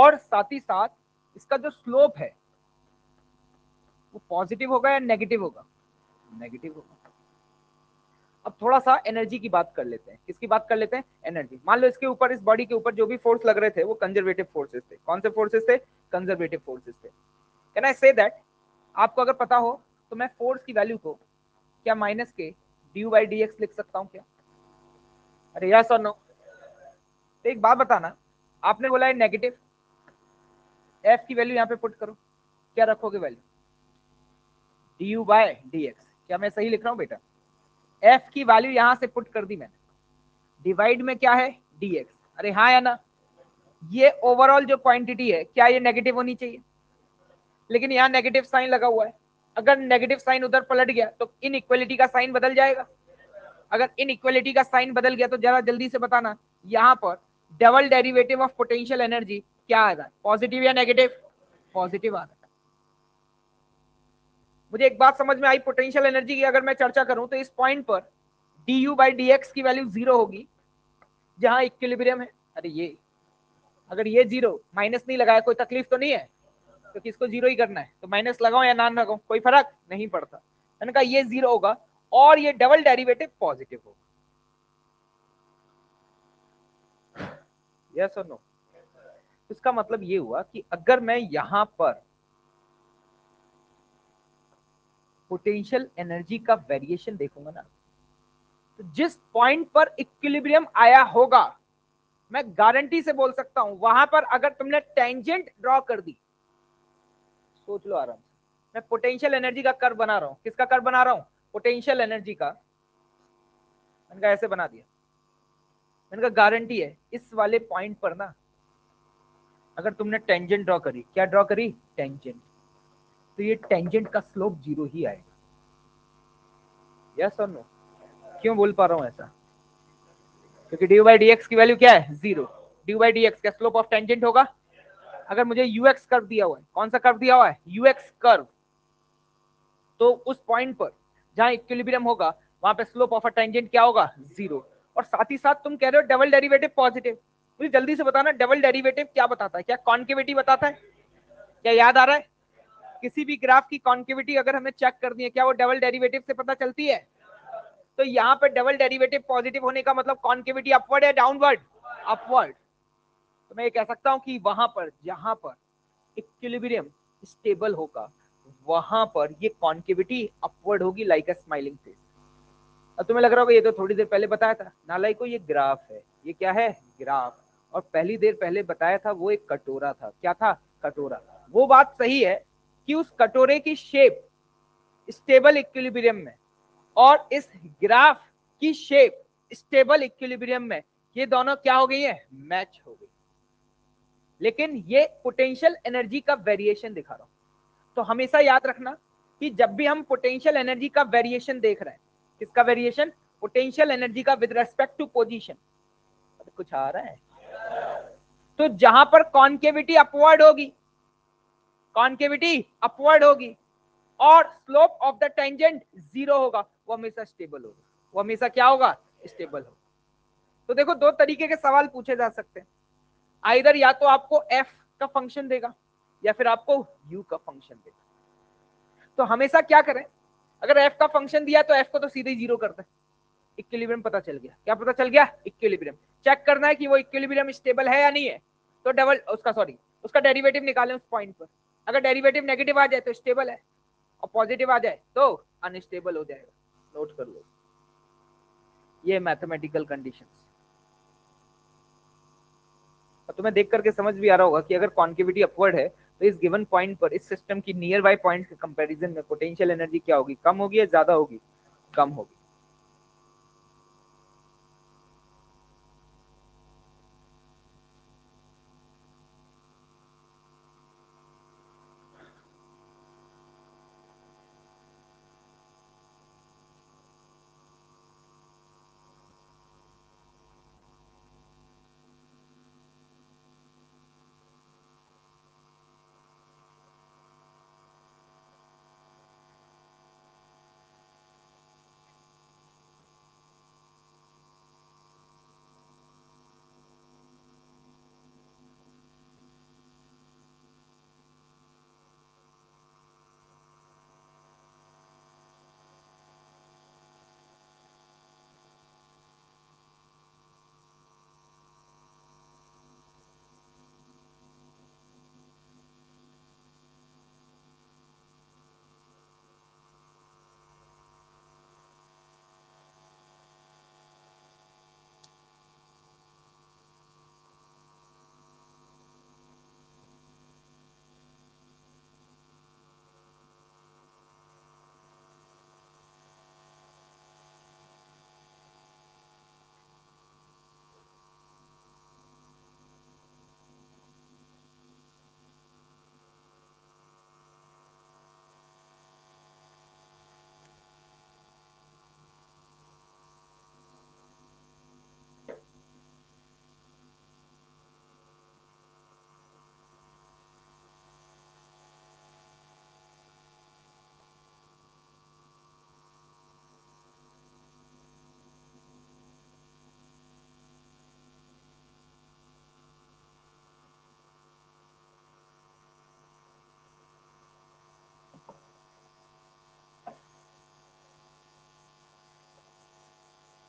और साथ ही साथ इसका जो स्लोप है वो पॉजिटिव होगा या नेगेटिव होगा? नेगेटिव होगा। अब थोड़ा सा एनर्जी की बात कर लेते हैं। किसकी बात कर लेते हैं? एनर्जी। मान लो इसके ऊपर, इस बॉडी के ऊपर जो भी फोर्स लग रहे थे वो कंजर्वेटिव फोर्सेस थे। कौन से फोर्सेस थे? कंजर्वेटिव फोर्सेस थे। कैन आई से दैट, आपको अगर पता हो तो मैं फोर्स की वैल्यू को क्या माइनस के ड्यू बाई डी एक्स लिख सकता हूँ क्या? अरे यस और नो। तो एक बात बताना, आपने बोला है नेगेटिव, एफ की वैल्यू यहाँ पे पुट करो, क्या रखोगे value? D you by D x. क्या मैं सही लिख रहा हूँ बेटा? एफ की वैल्यू यहाँ से पुट कर दी मैंने, डिवाइड में क्या है? D x. अरे हाँ या ना, ये ओवरऑल जो क्वांटिटी है क्या ये नेगेटिव होनी चाहिए? लेकिन यहाँ नेगेटिव साइन लगा हुआ है, अगर नेगेटिव साइन उधर पलट गया तो इनइक्वालिटी का साइन बदल जाएगा। अगर इनइक्वालिटी का साइन बदल गया तो जरा जल्दी से बताना, यहाँ पर double derivative of potential energy क्या आ रहा है? पॉजिटिव या नेगेटिव? पॉजिटिव आ रहा है। मुझे एक बात समझ में आई, पोटेंशियल एनर्जी की अगर मैं चर्चा करूं तो इस पॉइंट पर du by dx की वैल्यू जीरो होगी जहां इक्विलिब्रियम है। अरे ये, अगर ये जीरो, माइनस नहीं लगाया कोई तकलीफ तो नहीं है, क्योंकि इसको जीरो ही करना है, तो माइनस लगाओ या ना लगाओ कोई फर्क नहीं पड़ता। मैंने कहा ये जीरो होगा और ये डबल डेरिवेटिव पॉजिटिव होगा। यस और नो? इसका मतलब ये हुआ कि अगर मैं यहां पर पोटेंशियल एनर्जी का वेरिएशन देखूंगा ना, तो जिस पॉइंट पर इक्विलिब्रियम आया होगा, मैं गारंटी से बोल सकता हूं वहां पर अगर तुमने टेंजेंट ड्रॉ कर दी, सोच लो आराम से, मैं पोटेंशियल एनर्जी का कर्व बना रहा हूं। किसका कर्व बना रहा हूं? पोटेंशियल एनर्जी का। मैंने कहा ऐसे बना दिया, मैंने कहा गारंटी है इस वाले पॉइंट पर ना, अगर तुमने टेंजेंट ड्रॉ करी, क्या ड्रॉ करी? टेंजेंट, तो ये टेंजेंट का स्लोप जीरो ही आएगा। यस और नो? क्यों बोल पा रहा हूं ऐसा? क्योंकि डी बाई डी एक्स की वैल्यू क्या है? Zero. D by D x का स्लोप ऑफ टेंजेंट होगा। अगर मुझे यूएक्स कर्व दिया हुआ है, कौन सा कर्व दिया हुआ है? यूएक्स कर्व, तो उस पॉइंट पर जहां इक्विलिब्रियम होगा वहां पे स्लोप ऑफ अ टेंजेंट क्या होगा? जीरो। और साथ ही साथ तुम कह रहे हो डबल डेरिवेटिव पॉजिटिव, मुझे जल्दी से बताना डबल डेरिवेटिव क्या बताता है? क्या कॉन्केविटी बताता है? क्या याद आ रहा है? किसी भी ग्राफ की कॉन्केविटी अगर हमें चेक करनी है, क्या वो डबल डेरिवेटिव से पता चलती है? तो यहाँ पे डबल डेरिवेटिव पॉजिटिव होने का मतलब कॉन्केविटी अपवर्ड या डाउनवर्ड? अपवर्ड। तो मैं ये कह सकता हूँ कि वहां पर जहां पर इक्विलिब्रियम स्टेबल होगा वहां पर ये कॉन्केविटी अपवर्ड होगी, लाइक अ स्माइलिंग फेस। अब तुम्हें लग रहा होगा ये तो थोड़ी देर पहले बताया था, नालायक को, ये ग्राफ है, ये क्या है? ग्राफ। और पहली देर पहले बताया था वो एक कटोरा था। क्या था? कटोरा। वो बात सही है कि उस कटोरे की शेप स्टेबल इक्विलिब्रियम में और इस ग्राफ की शेप स्टेबल इक्विलिब्रियम में, ये दोनों क्या हो गई है? मैच हो गई। लेकिन ये पोटेंशियल एनर्जी का वेरिएशन दिखा रहा हूं, तो हमेशा याद रखना कि जब भी हम पोटेंशियल एनर्जी का वेरिएशन देख रहे हैं, किसका वेरिएशन? पोटेंशियल एनर्जी का विद रेस्पेक्ट टू पोजीशन। कुछ आ रहा है? तो जहां पर कॉन्केविटी अपवर्ड होगी, कॉन्केविटी अपवर्ड होगी और slope of the tangent zero होगा, वो हमेशा स्टेबल होगा। वो हमेशा क्या होगा? स्टेबल होगा। तो देखो दो तरीके के सवाल पूछे जा सकते हैं, आइदर या तो आपको f का फंक्शन देगा या फिर आपको u का फंक्शन देगा। तो हमेशा क्या करें, अगर f का फंक्शन दिया तो f को तो सीधे जीरो करते हैं, इक्विलिब्रियम पता चल गया। क्या पता चल गया? इक्विलिब्रियम। चेक करना है कि वो इक्विलिब्रियम स्टेबल है या नहीं है, तो डबल उसका, सॉरी, उसका डेरिवेटिव निकालें उस पॉइंट पर। अगर डेरिवेटिव नेगेटिव आ जाए तो स्टेबल है, और पॉजिटिव आ जाए तो अनस्टेबल हो जाएगा। नोट कर लो, ये मैथमेटिकल कंडीशंस। और तुम्हें देख करके समझ भी आ रहा होगा कि अगर कॉन्केविटी अपवर्ड है तो इस गिवन पॉइंट पर इस सिस्टम की नियर बाई पॉइंट के कंपेरिजन में पोटेंशियल एनर्जी क्या होगी? कम होगी या ज्यादा होगी? कम होगी।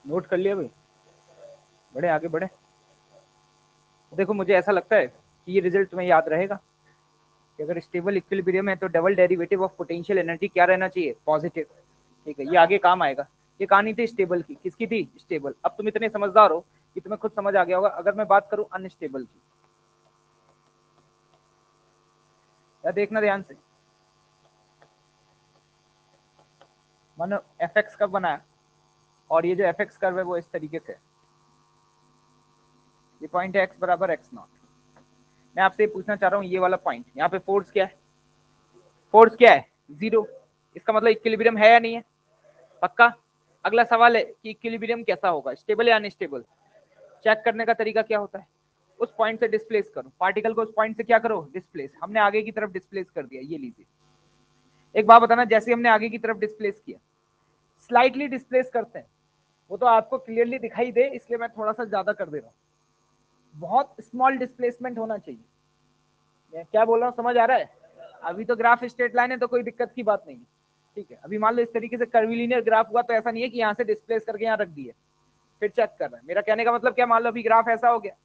नोट कर लिया भाई, बड़े आगे बढ़े। देखो मुझे ऐसा लगता है कि ये रिजल्ट तुम्हें याद रहेगा कि अगर स्टेबल इक्विलिब्रियम है तो double derivative of potential energy क्या रहना चाहिए, पॉजिटिव। ठीक है, ये आगे काम आएगा। ये कहानी थी स्टेबल की, किसकी थी, स्टेबल। अब तुम इतने समझदार हो कि तुम्हें खुद समझ आ गया होगा। अगर मैं बात करूं अनस्टेबल की, या देखना ध्यान से, मानो एफएक्स कर्व बनाया और ये जो एफएक्स कर्व है वो इस तरीके से, ये पॉइंट है एक्स बराबर एक्स नॉट। मैं आपसे पूछना चाह रहा हूँ ये वाला पॉइंट, यहाँ पे फोर्स क्या है, फोर्स क्या है, जीरो। इसका मतलब इक्विलिब्रियम है या नहीं है, पक्का। अगला सवाल है कि इक्विलिब्रियम कैसा होगा, स्टेबल या अनस्टेबल। चेक करने का तरीका क्या होता है, उस पॉइंट से डिस्प्लेस करो पार्टिकल को, उस पॉइंट से क्या करो, डिस्प्लेस। हमने आगे की तरफ डिस्प्लेस कर दिया। ये लीजिए, एक बात बताना, जैसे हमने आगे की तरफ डिस्प्लेस किया, स्लाइटली डिस्प्लेस करते हैं, वो तो आपको क्लियरली दिखाई दे इसलिए मैं थोड़ा सा ज्यादा कर दे रहा हूँ। बहुत स्मॉल डिस्प्लेसमेंट होना चाहिए। मैं क्या बोल रहा हूँ समझ आ रहा है? अभी तो ग्राफ स्ट्रेट लाइन है तो कोई दिक्कत की बात नहीं है, ठीक है। अभी मान लो इस तरीके से कर्वीलिनियर ग्राफ हुआ तो ऐसा नहीं है कि यहाँ से डिस्प्लेस करके यहाँ रख दिया फिर चेक कर रहा है। मेरा कहने का मतलब क्या, मान लो अभी ग्राफ ऐसा हो गया,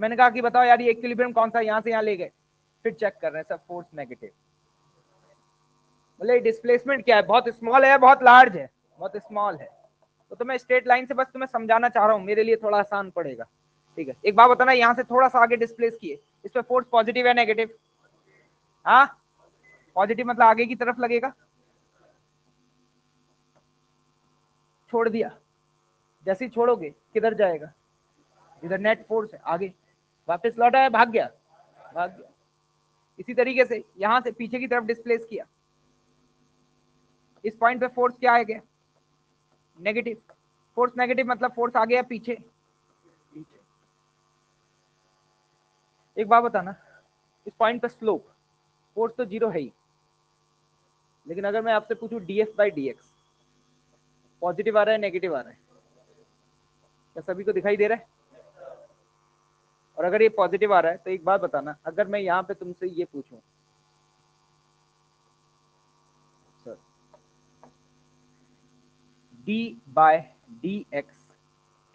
मैंने कहा कि बताओ यार ये इक्विलिब्रियम कौन सा, यहाँ से यहाँ ले गए फिर चेक कर रहे हैं, सब फोर्स नेगेटिव। बोले डिस्प्लेसमेंट क्या है, बहुत स्मॉल है, बहुत लार्ज है, बहुत स्मॉल है। तो मैं स्ट्रेट लाइन से बस तुम्हें समझाना चाह रहा हूँ, मेरे लिए थोड़ा आसान पड़ेगा, ठीक है। एक बात बताना, यहाँ से थोड़ा सा आगे डिस्प्लेस किए, इस पर फोर्स पॉजिटिव या नेगेटिव, हाँ पॉजिटिव, मतलब आगे की तरफ लगेगा, छोड़ दिया। जैसे ही छोड़ोगे किधर जाएगा, इधर नेट फोर्स है, आगे वापस लौटा है, भाग गया, भाग गया। इसी तरीके से यहाँ से पीछे की तरफ डिस्प्लेस किया, इस पॉइंट पे फोर्स क्या आ गया, नेगेटिव। फोर्स नेगेटिव मतलब फोर्स आ गया पीछे, पीछे। एक बात बताना, इस पॉइंट पे स्लोप, फोर्स तो जीरो है ही, लेकिन अगर मैं आपसे पूछूं डीएफ बाई डीएक्स, पॉजिटिव आ रहा है नेगेटिव आ रहा है, क्या सभी को दिखाई दे रहा है? और अगर ये पॉजिटिव आ रहा है तो एक बात बताना, अगर मैं यहाँ पे तुमसे ये पूछूं sir d by D x,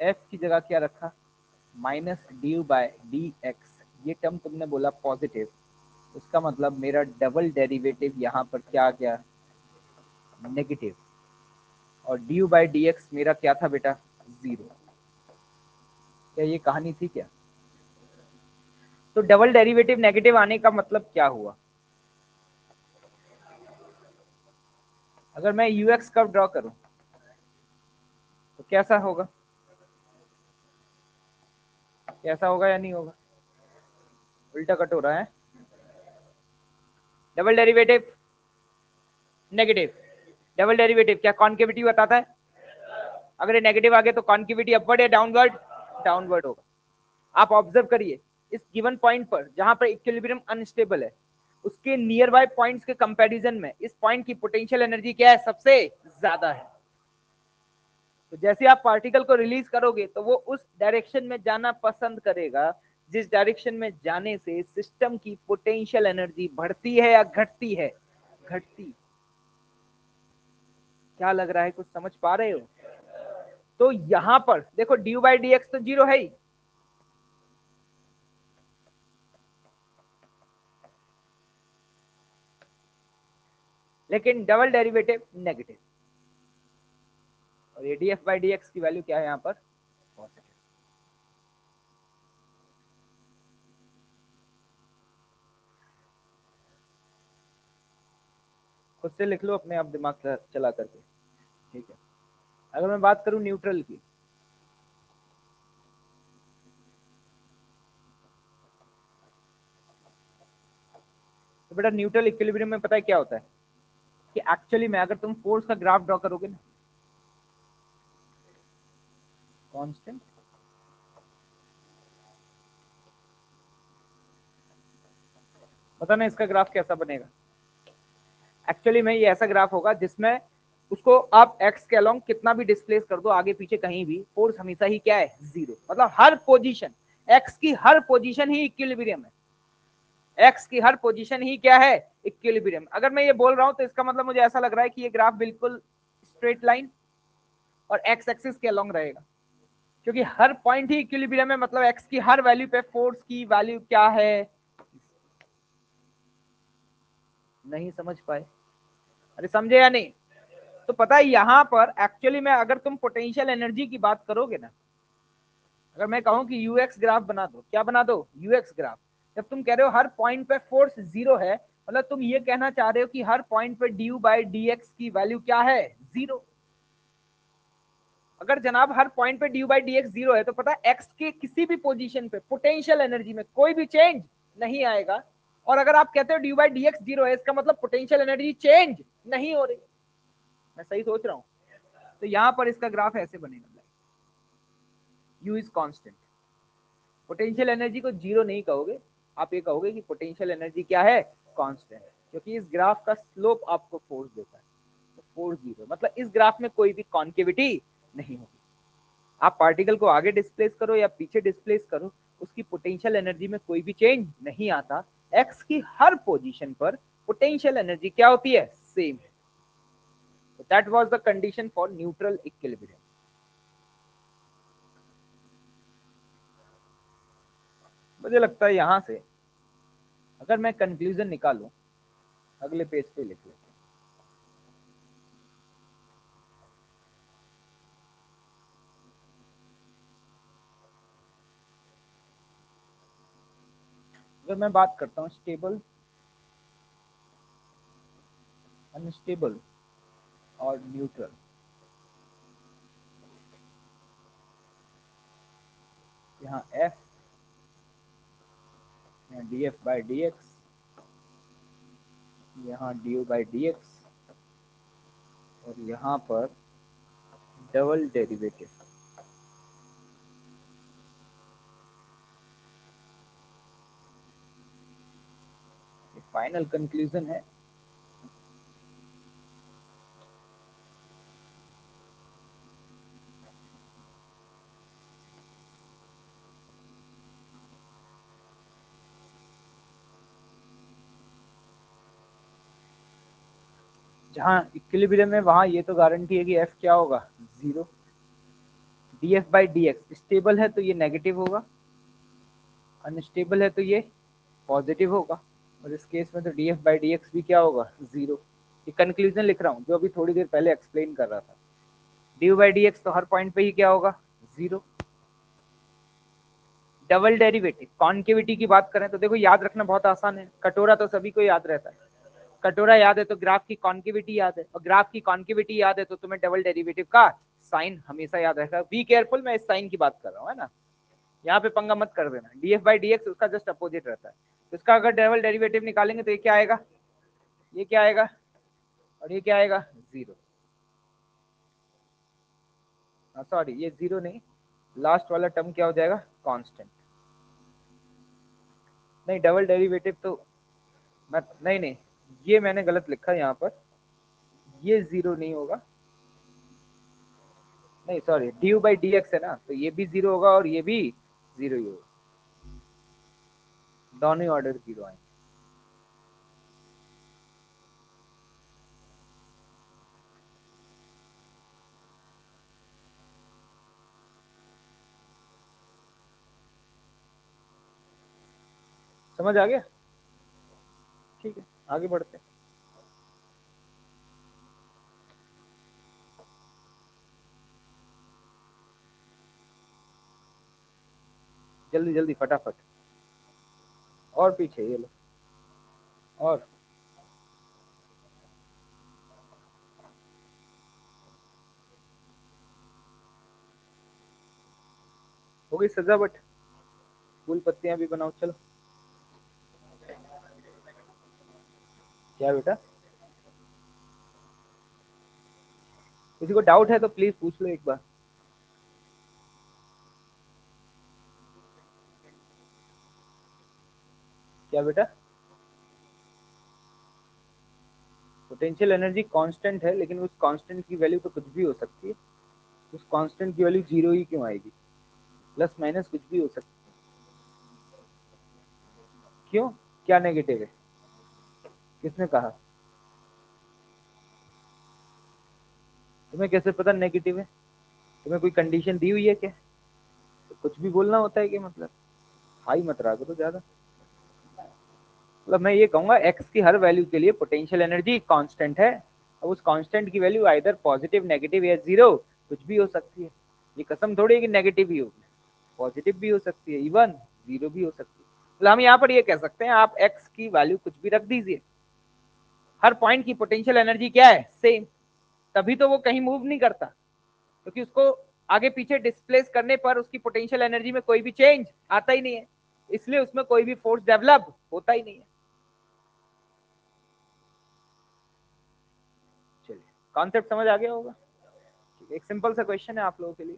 F की जगह क्या रखा, minus D by D x, ये टर्म तुमने बोला पॉजिटिव, उसका मतलब मेरा डबल डेरिवेटिव यहाँ पर क्या आ गया, नेगेटिव। और डी बाय डी एक्स मेरा क्या था बेटा, जीरो। क्या ये कहानी थी क्या? तो डबल डेरिवेटिव नेगेटिव आने का मतलब क्या हुआ? अगर मैं यूएक्स कर्व ड्रॉ करूं तो कैसा होगा, कैसा होगा या नहीं होगा, उल्टा कट हो रहा है। Double derivative negative, double derivative क्या कॉन्केविटी बताता है? अगर ये नेगेटिव आ गया तो कॉन्केविटी अपवर्ड या डाउनवर्ड, डाउनवर्ड होगा। आप ऑब्जर्व करिए, इस गिवन पॉइंट पर जहां पर इक्विलिब्रियम अनस्टेबल है, उसके नियर बाय पॉइंट्स के कंपैरिजन में इस पॉइंट की पोटेंशियल एनर्जी क्या है, सबसे ज्यादा है। तो जैसे आप पार्टिकल को रिलीज करोगे तो वो उस डायरेक्शन में जाना पसंद करेगा जिस डायरेक्शन में जाने से सिस्टम की पोटेंशियल एनर्जी बढ़ती है या घटती है, घटती। क्या लग रहा है, कुछ समझ पा रहे हो? तो यहां पर देखो डी बाई डी एक्स तो जीरो है ही, लेकिन डबल डेरिवेटिव नेगेटिव, और ये D F by D x की वैल्यू क्या है यहाँ पर, पॉजिटिव। खुद से लिख लो, अपने आप दिमाग चला करके, ठीक है। अगर मैं बात करूं न्यूट्रल की, तो बेटा न्यूट्रल इक्विलिब्रियम में पता है क्या होता है कि एक्चुअली में अगर तुम फोर्स का ग्राफ ड्रॉ करोगे ना, कांस्टेंट, पता ना इसका ग्राफ कैसा बनेगा। एक्चुअली में ये ऐसा ग्राफ होगा जिसमें उसको आप एक्स के अलोंग कितना भी डिस्प्लेस कर दो, आगे पीछे कहीं भी, फोर्स हमेशा ही क्या है, जीरो। मतलब हर पोजीशन, एक्स की हर पोजीशन ही इक्विलिब्रियम है, एक्स की हर पोजीशन ही क्या है, इक्विलिब्रियम। अगर मैं ये बोल रहा हूं तो इसका मतलब मुझे ऐसा लग रहा है कि ये ग्राफ बिल्कुल स्ट्रेट लाइन और एक्स एक्सिस के अलोंग रहेगा, क्योंकि हर पॉइंट ही इक्विलिब्रियम है। मतलब एक्स की हर वैल्यू पे फोर्स की वैल्यू क्या है। नहीं समझ पाए? अरे समझे या नहीं? तो पता है यहाँ पर एक्चुअली में अगर तुम पोटेंशियल एनर्जी की बात करोगे ना, अगर मैं कहूँ कि यूएक्स ग्राफ बना दो, क्या बना दो? UX graph. जब तुम कह रहे हो हर पॉइंट पे फोर्स जीरो है, मतलब तुम ये कहना चाह रहे हो कि हर पॉइंट पे D you by D x की वैल्यू क्या है? जीरो। अगर जनाब हर पॉइंट पे D you by D x zero है तो पता है एक्स के किसी भी पोजीशन पे पोटेंशियल एनर्जी में कोई भी चेंज नहीं आएगा। और अगर आप कहते हो D you by D x zero है, इसका मतलब पोटेंशियल एनर्जी चेंज नहीं हो रही। मैं सही सोच रहा हूँ? तो यहाँ पर इसका ग्राफ ऐसे बनेगा, you is constant. Potential energy को जीरो नहीं कहोगे, आप ये कहोगे कि पोटेंशियल एनर्जी क्या है? कांस्टेंट। क्योंकि इस ग्राफ का स्लोप आपको फोर्स देता है, तो फोर्स जीरो, मतलब इस ग्राफ में कोई भी कॉन्केविटी नहीं होगी। आप पार्टिकल को आगे डिस्प्लेस करो या पीछे डिस्प्लेस करो, उसकी पोटेंशियल एनर्जी में कोई भी चेंज नहीं आता। एक्स की हर पोजीशन पर पोटेंशियल एनर्जी क्या होती है? Same. That was the condition for neutral equilibrium. मुझे लगता है यहाँ से अगर मैं कंक्लूजन निकालूं, अगले पेज पे लिख लेते हैं। अगर मैं बात करता हूँ स्टेबल, अनस्टेबल और न्यूट्रल, यहाँ एफ df by dx, यहाँ du by dx और यहाँ पर डबल डेरिवेटिव। ये फाइनल कंक्लूजन है। जहाँ इक्विलिब्रियम में वहाँ ये तो गारंटी है कि f क्या होगा? Zero. df by dx stable है तो ये नेगेटिव होगा, अनस्टेबल है तो ये पॉजिटिव होगा, और इस केस में तो df by dx भी क्या होगा? जीरो। ये कंक्लूजन लिख रहा हूँ जो अभी थोड़ी देर पहले एक्सप्लेन कर रहा था। du by dx तो हर पॉइंट पे ही क्या होगा? जीरो। डबल डेरिवेटिव, कॉन्केविटी की बात करें तो देखो याद रखना बहुत आसान है। कटोरा तो सभी को याद रहता है, कटोरा याद है तो ग्राफ की कॉन्केविटी याद है, और ग्राफ की कॉन्केविटी याद है तो तुम्हें डबल डेरिवेटिव का साइन हमेशा याद रखना। बी केयरफुल, मैं इस साइन की बात कर रहा हूँ, है ना? यहाँ पे पंगा मत कर देना। D F by D x उसका जस्ट अपोजिट रहता है, तो इसका अगर डबल डेरिवेटिव निकालेंगे तो ये क्या आएगा, ये क्या आएगा और ये क्या आएगा? जीरो। सॉरी, ये जीरो नहीं, लास्ट वाला टर्म क्या हो जाएगा? कॉन्स्टेंट। नहीं, डबल डेरिवेटिव तो नहीं, ये मैंने गलत लिखा है यहाँ पर। ये जीरो नहीं होगा, नहीं sorry, d u by D x है ना, तो ये भी जीरो होगा और ये भी जीरो ही होगा, दोनों ही ऑर्डर जीरो आएंगे। समझ आ गया? ठीक है, आगे बढ़ते हैं। जल्दी जल्दी फटाफट, और पीछे ये लो, और हो गई सजावट। फूल पत्तियां भी बनाओ। चलो, क्या बेटा, किसी को डाउट है तो प्लीज पूछ लो एक बार। क्या बेटा, पोटेंशियल एनर्जी कांस्टेंट है, लेकिन उस कांस्टेंट की वैल्यू तो कुछ भी हो सकती है। उस कांस्टेंट की वैल्यू जीरो ही क्यों आएगी? प्लस माइनस कुछ भी हो सकती है। क्यों, क्या नेगेटिव है? किसने कहा? तुम्हें कैसे पता नेगेटिव है? तुम्हें कोई कंडीशन दी हुई है क्या? तो कुछ भी बोलना होता है कि मतलब हाई मत रखो तो ज्यादा। मतलब मैं ये कहूँगा एक्स की हर वैल्यू के लिए पोटेंशियल एनर्जी कांस्टेंट है। अब उस कांस्टेंट की वैल्यू आइदर पॉजिटिव, नेगेटिव या जीरो कुछ भी हो सकती है। ये कसम थोड़ी है कि नेगेटिव ही होगी, पॉजिटिव भी हो सकती है, इवन जीरो भी हो सकती है। मतलब हम यहाँ पर ये कह सकते हैं आप एक्स की वैल्यू कुछ भी रख दीजिए, हर पॉइंट की पोटेंशियल एनर्जी क्या है? सेम। तभी तो वो कहीं मूव नहीं करता, क्योंकि उसको आगे पीछे डिस्प्लेस करने पर उसकी पोटेंशियल एनर्जी में कोई भी चेंज आता ही नहीं है, इसलिए उसमें कोई भी फोर्स डेवलप होता ही नहीं है। चलिए कॉन्सेप्ट समझ आ गया होगा। एक सिंपल सा क्वेश्चन है आप लोगों के लिए।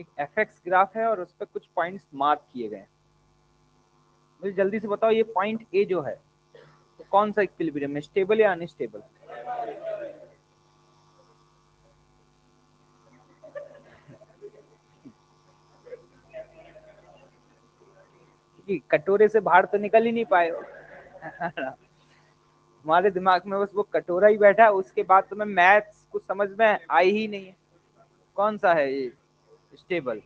एक fx ग्राफ है और उस पर कुछ पॉइंट्स मार्क किए गए हैं। मुझे जल्दी से बताओ ये पॉइंट A जो है तो कौन सा इक्विलिब्रियम है, स्टेबल या अनस्टेबल? कटोरे से बाहर तो निकल ही नहीं पाए हो। हमारे दिमाग में बस वो कटोरा ही बैठा, उसके बाद तुम्हें मैथ्स कुछ समझ में आई ही नहीं है। कौन सा है ये स्टेबल?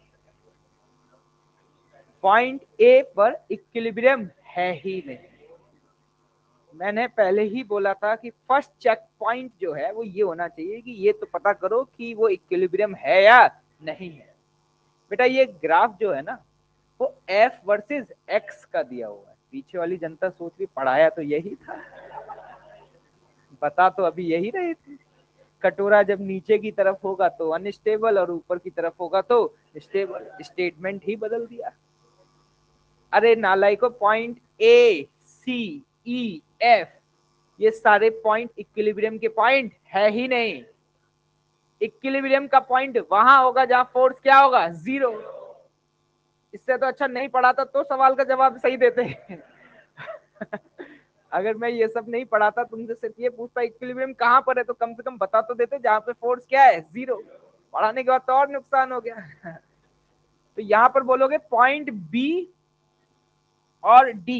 पॉइंट ए पर इक्विलिब्रियम है ही नहीं। मैंने पहले ही बोला था कि फर्स्ट चेक पॉइंट जो है वो ये होना चाहिए कि ये तो पता करो कि वो इक्विलिब्रियम है या नहीं है। बेटा ये ग्राफ जो है ना वो एफ वर्सेस एक्स का दिया हुआ है। पीछे वाली जनता सोच रही पढ़ाया तो यही था, बता तो अभी यही रहे थे। कटोरा जब नीचे की तरफ होगा तो अनस्टेबल और ऊपर की तरफ होगा तो स्टेबल, स्टेटमेंट ही बदल दिया। अरे नालाई को point A, C, E, F ये सारे पॉइंट इक्विलिब्रियम के पॉइंट है ही नहीं। इक्विलिब्रियम का पॉइंट वहां होगा जहां फोर्स क्या होगा? जीरो। इससे तो अच्छा नहीं पढ़ाता तो सवाल का जवाब सही देते। अगर मैं ये सब नहीं पढ़ाता, तुमसे सिर्फ ये पूछता इक्विलिब्रियम कहाँ पर है, तो कम से कम बता तो देते जहाँ पे फोर्स क्या है? जीरो। पढ़ाने के बाद तो और नुकसान हो गया। तो यहाँ पर बोलोगे पॉइंट बी और डी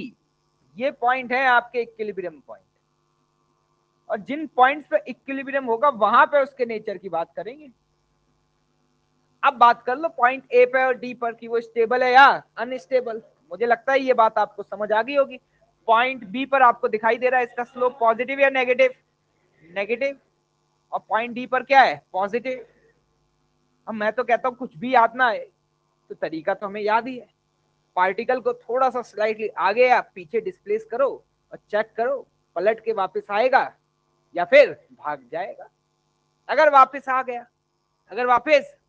ये पॉइंट है आपके इक्विलिब्रियम पॉइंट, और जिन पॉइंट्स पे इक्विलिब्रियम होगा वहां पे उसके नेचर की बात करेंगे। अब बात कर लो पॉइंट ए पे और डी पर कि वो स्टेबल है या अनस्टेबल। मुझे लगता है ये बात आपको समझ आ गई होगी। पॉइंट बी पर आपको दिखाई दे रहा है इसका स्लोप पॉजिटिव या नेगेटिव? नेगेटिव। और पॉइंट डी पर क्या है? पॉजिटिव। अब मैं तो कहता हूँ कुछ भी याद ना है तो तरीका तो हमें याद ही है। पार्टिकल को थोड़ा सा स्लाइटली आगे या पीछे डिस्प्लेस करो और चेक करो पलट के वापस आएगा या फिर भाग जाएगा। अगर वापस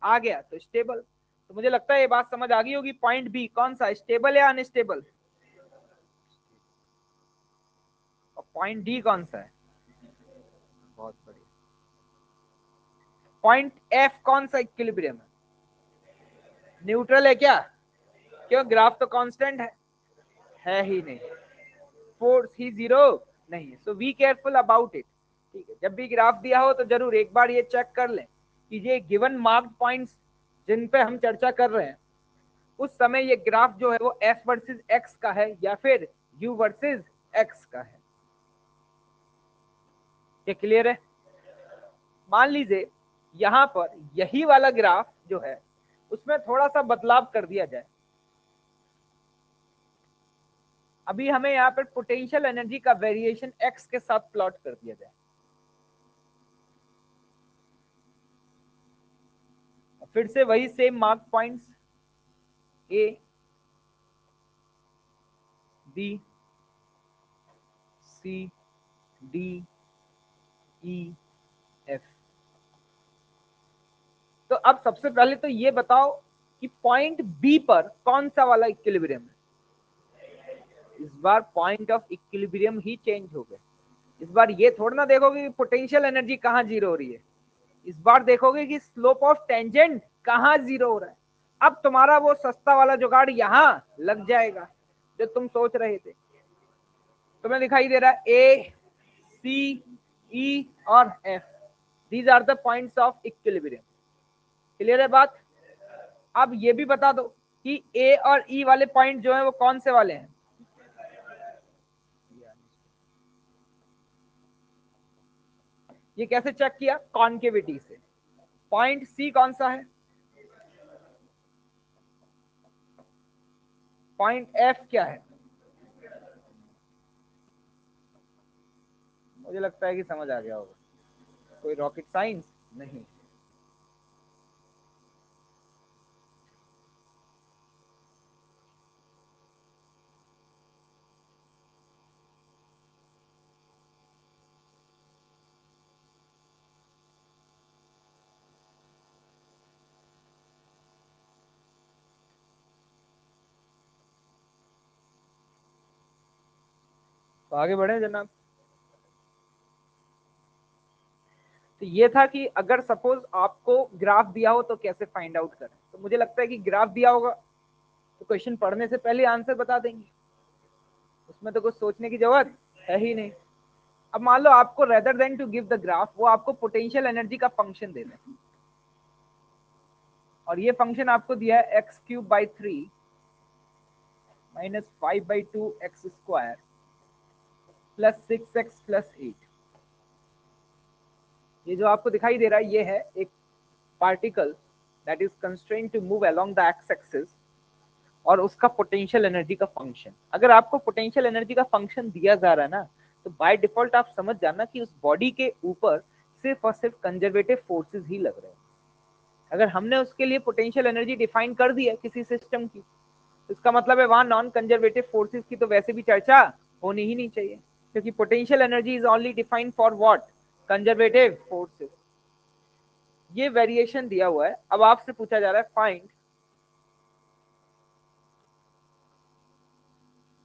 आ गया, तो स्टेबल। तो मुझे लगता है ये बात समझ आ गई होगी। पॉइंट बी कौन सा, स्टेबल या अनस्टेबल? पॉइंट डी कौन सा है? बहुत बढ़िया। पॉइंट एफ कौन सा इक्विलिब्रियम है? न्यूट्रल है क्या? क्यों? ग्राफ तो कांस्टेंट है ही नहीं, फोर्स ही जीरो नहीं है। So be careful about it. ठीक है, जब भी ग्राफ दिया हो तो जरूर एक बार ये चेक कर लें कि ये गिवन मार्क्ड पॉइंट्स जिन पे हम चर्चा कर रहे हैं उस समय ये ग्राफ जो है वो एफ वर्सेज एक्स का है या फिर यू वर्सेज एक्स का है। क्लियर है? मान लीजिए यहां पर यही वाला ग्राफ जो है उसमें थोड़ा सा बदलाव कर दिया जाए। अभी हमें यहाँ पर पोटेंशियल एनर्जी का वेरिएशन एक्स के साथ प्लॉट कर दिया जाए, फिर से वही सेम मार्क पॉइंट्स ए, बी, सी, डी, E, F। तो अब सबसे पहले तो ये बताओ कि पॉइंट बी पर कौन सा वाला इक्विलिब्रियम है। इस बार पॉइंट ऑफ इक्विलिब्रियम ही चेंज हो गया। इस बार ये थोड़ा ना देखोगे कि पोटेंशियल एनर्जी कहाँ जीरो हो रही है, इस बार देखोगे कि स्लोप ऑफ टेंजेंट कहाँ जीरो हो रहा है। अब तुम्हारा वो सस्ता वाला जुगाड़ यहाँ लग जाएगा जो तुम सोच रहे थे। तुम्हें दिखाई दे रहा है ए सी ई और F, these are the points of equilibrium. Clear है बात? अब ये भी बता दो कि ए और ई वाले पॉइंट जो है वो कौन से वाले हैं। ये कैसे चेक किया? कॉन्केविटी से। पॉइंट सी कौन सा है, पॉइंट एफ क्या है? मुझे लगता है कि समझ आ गया होगा, कोई रॉकेट साइंस नहीं। तो आगे बढ़े जनाब। तो ये था कि अगर सपोज आपको ग्राफ दिया हो तो कैसे फाइंड आउट करें। तो मुझे लगता है कि ग्राफ दिया होगा तो क्वेश्चन पढ़ने से पहले आंसर बता देंगे, उसमें तो कुछ सोचने की जरूरत है ही नहीं। अब मान लो आपको rather than to give the graph, वो आपको पोटेंशियल एनर्जी का फंक्शन दे दें, और ये फंक्शन आपको दिया है x³ - 5/2x²+6x+8। ये जो आपको दिखाई दे रहा है ये है एक particle that is constrained to move along the x axis, और उसका पोटेंशियल एनर्जी का फंक्शन। अगर आपको पोटेंशियल एनर्जी का फंक्शन दिया जा रहा है ना, तो बाय डिफॉल्ट आप समझ जाना कि उस बॉडी के ऊपर सिर्फ और सिर्फ कंजर्वेटिव फोर्सेस ही लग रहे हैं। अगर हमने उसके लिए पोटेंशियल एनर्जी डिफाइन कर दी है किसी सिस्टम की, इसका मतलब है वहाँ नॉन कंजर्वेटिव फोर्सेज की तो वैसे भी चर्चा होनी ही नहीं चाहिए, क्योंकि potential energy is only defined for what? Conservative forces. ये वेरिएशन दिया हुआ है। अब आपसे पूछा जा रहा है फाइंड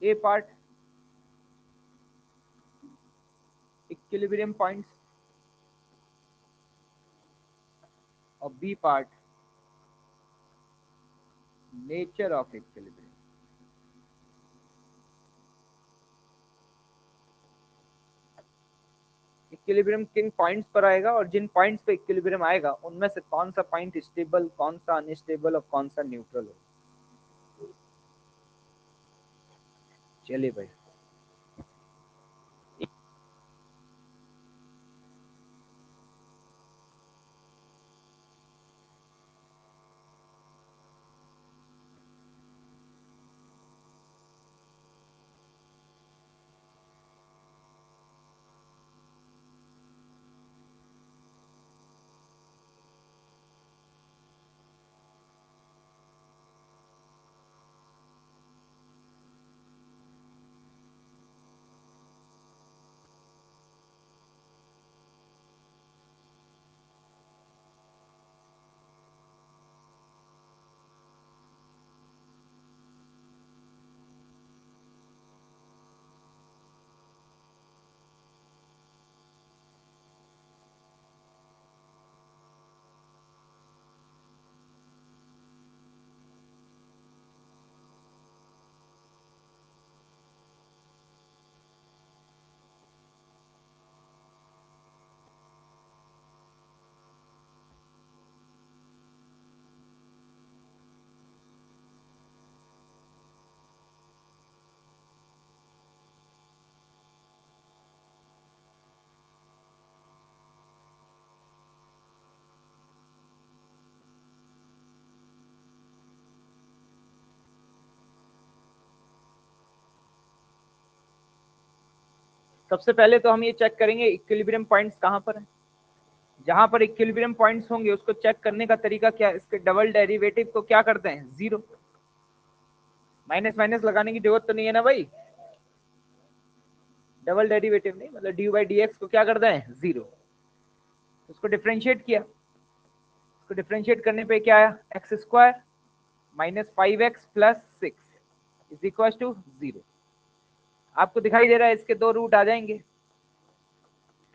ए पार्ट इक्विलिब्रियम पॉइंट्स और B part nature of equilibrium. Equilibrium किन पॉइंट्स पर आएगा, और जिन पॉइंट्स पे इक्विलिब्रियम आएगा उनमें से कौन सा पॉइंट स्टेबल, कौन सा अनस्टेबल और कौन सा न्यूट्रल होगा। चलिए भाई, सबसे पहले तो हम ये चेक करेंगे इक्विलिब्रियम पॉइंट्स कहाँ पर है। जहां पर इक्विलिब्रियम पॉइंट्स होंगे उसको चेक करने का तरीका क्या है? इसके डबल डेरिवेटिव को क्या करते हैं? जीरो। माइनस माइनस लगाने की जरूरत तो नहीं है ना भाई, डबल डेरिवेटिव नहीं, मतलब डी बाई डी एक्स को क्या करते हैं? जीरो। उसको डिफ्रेंशिएट किया, उसको डिफ्रेंशिएट करने पे क्या आया? X square -5x + 6 = 0। आपको दिखाई दे रहा है इसके दो रूट आ जाएंगे,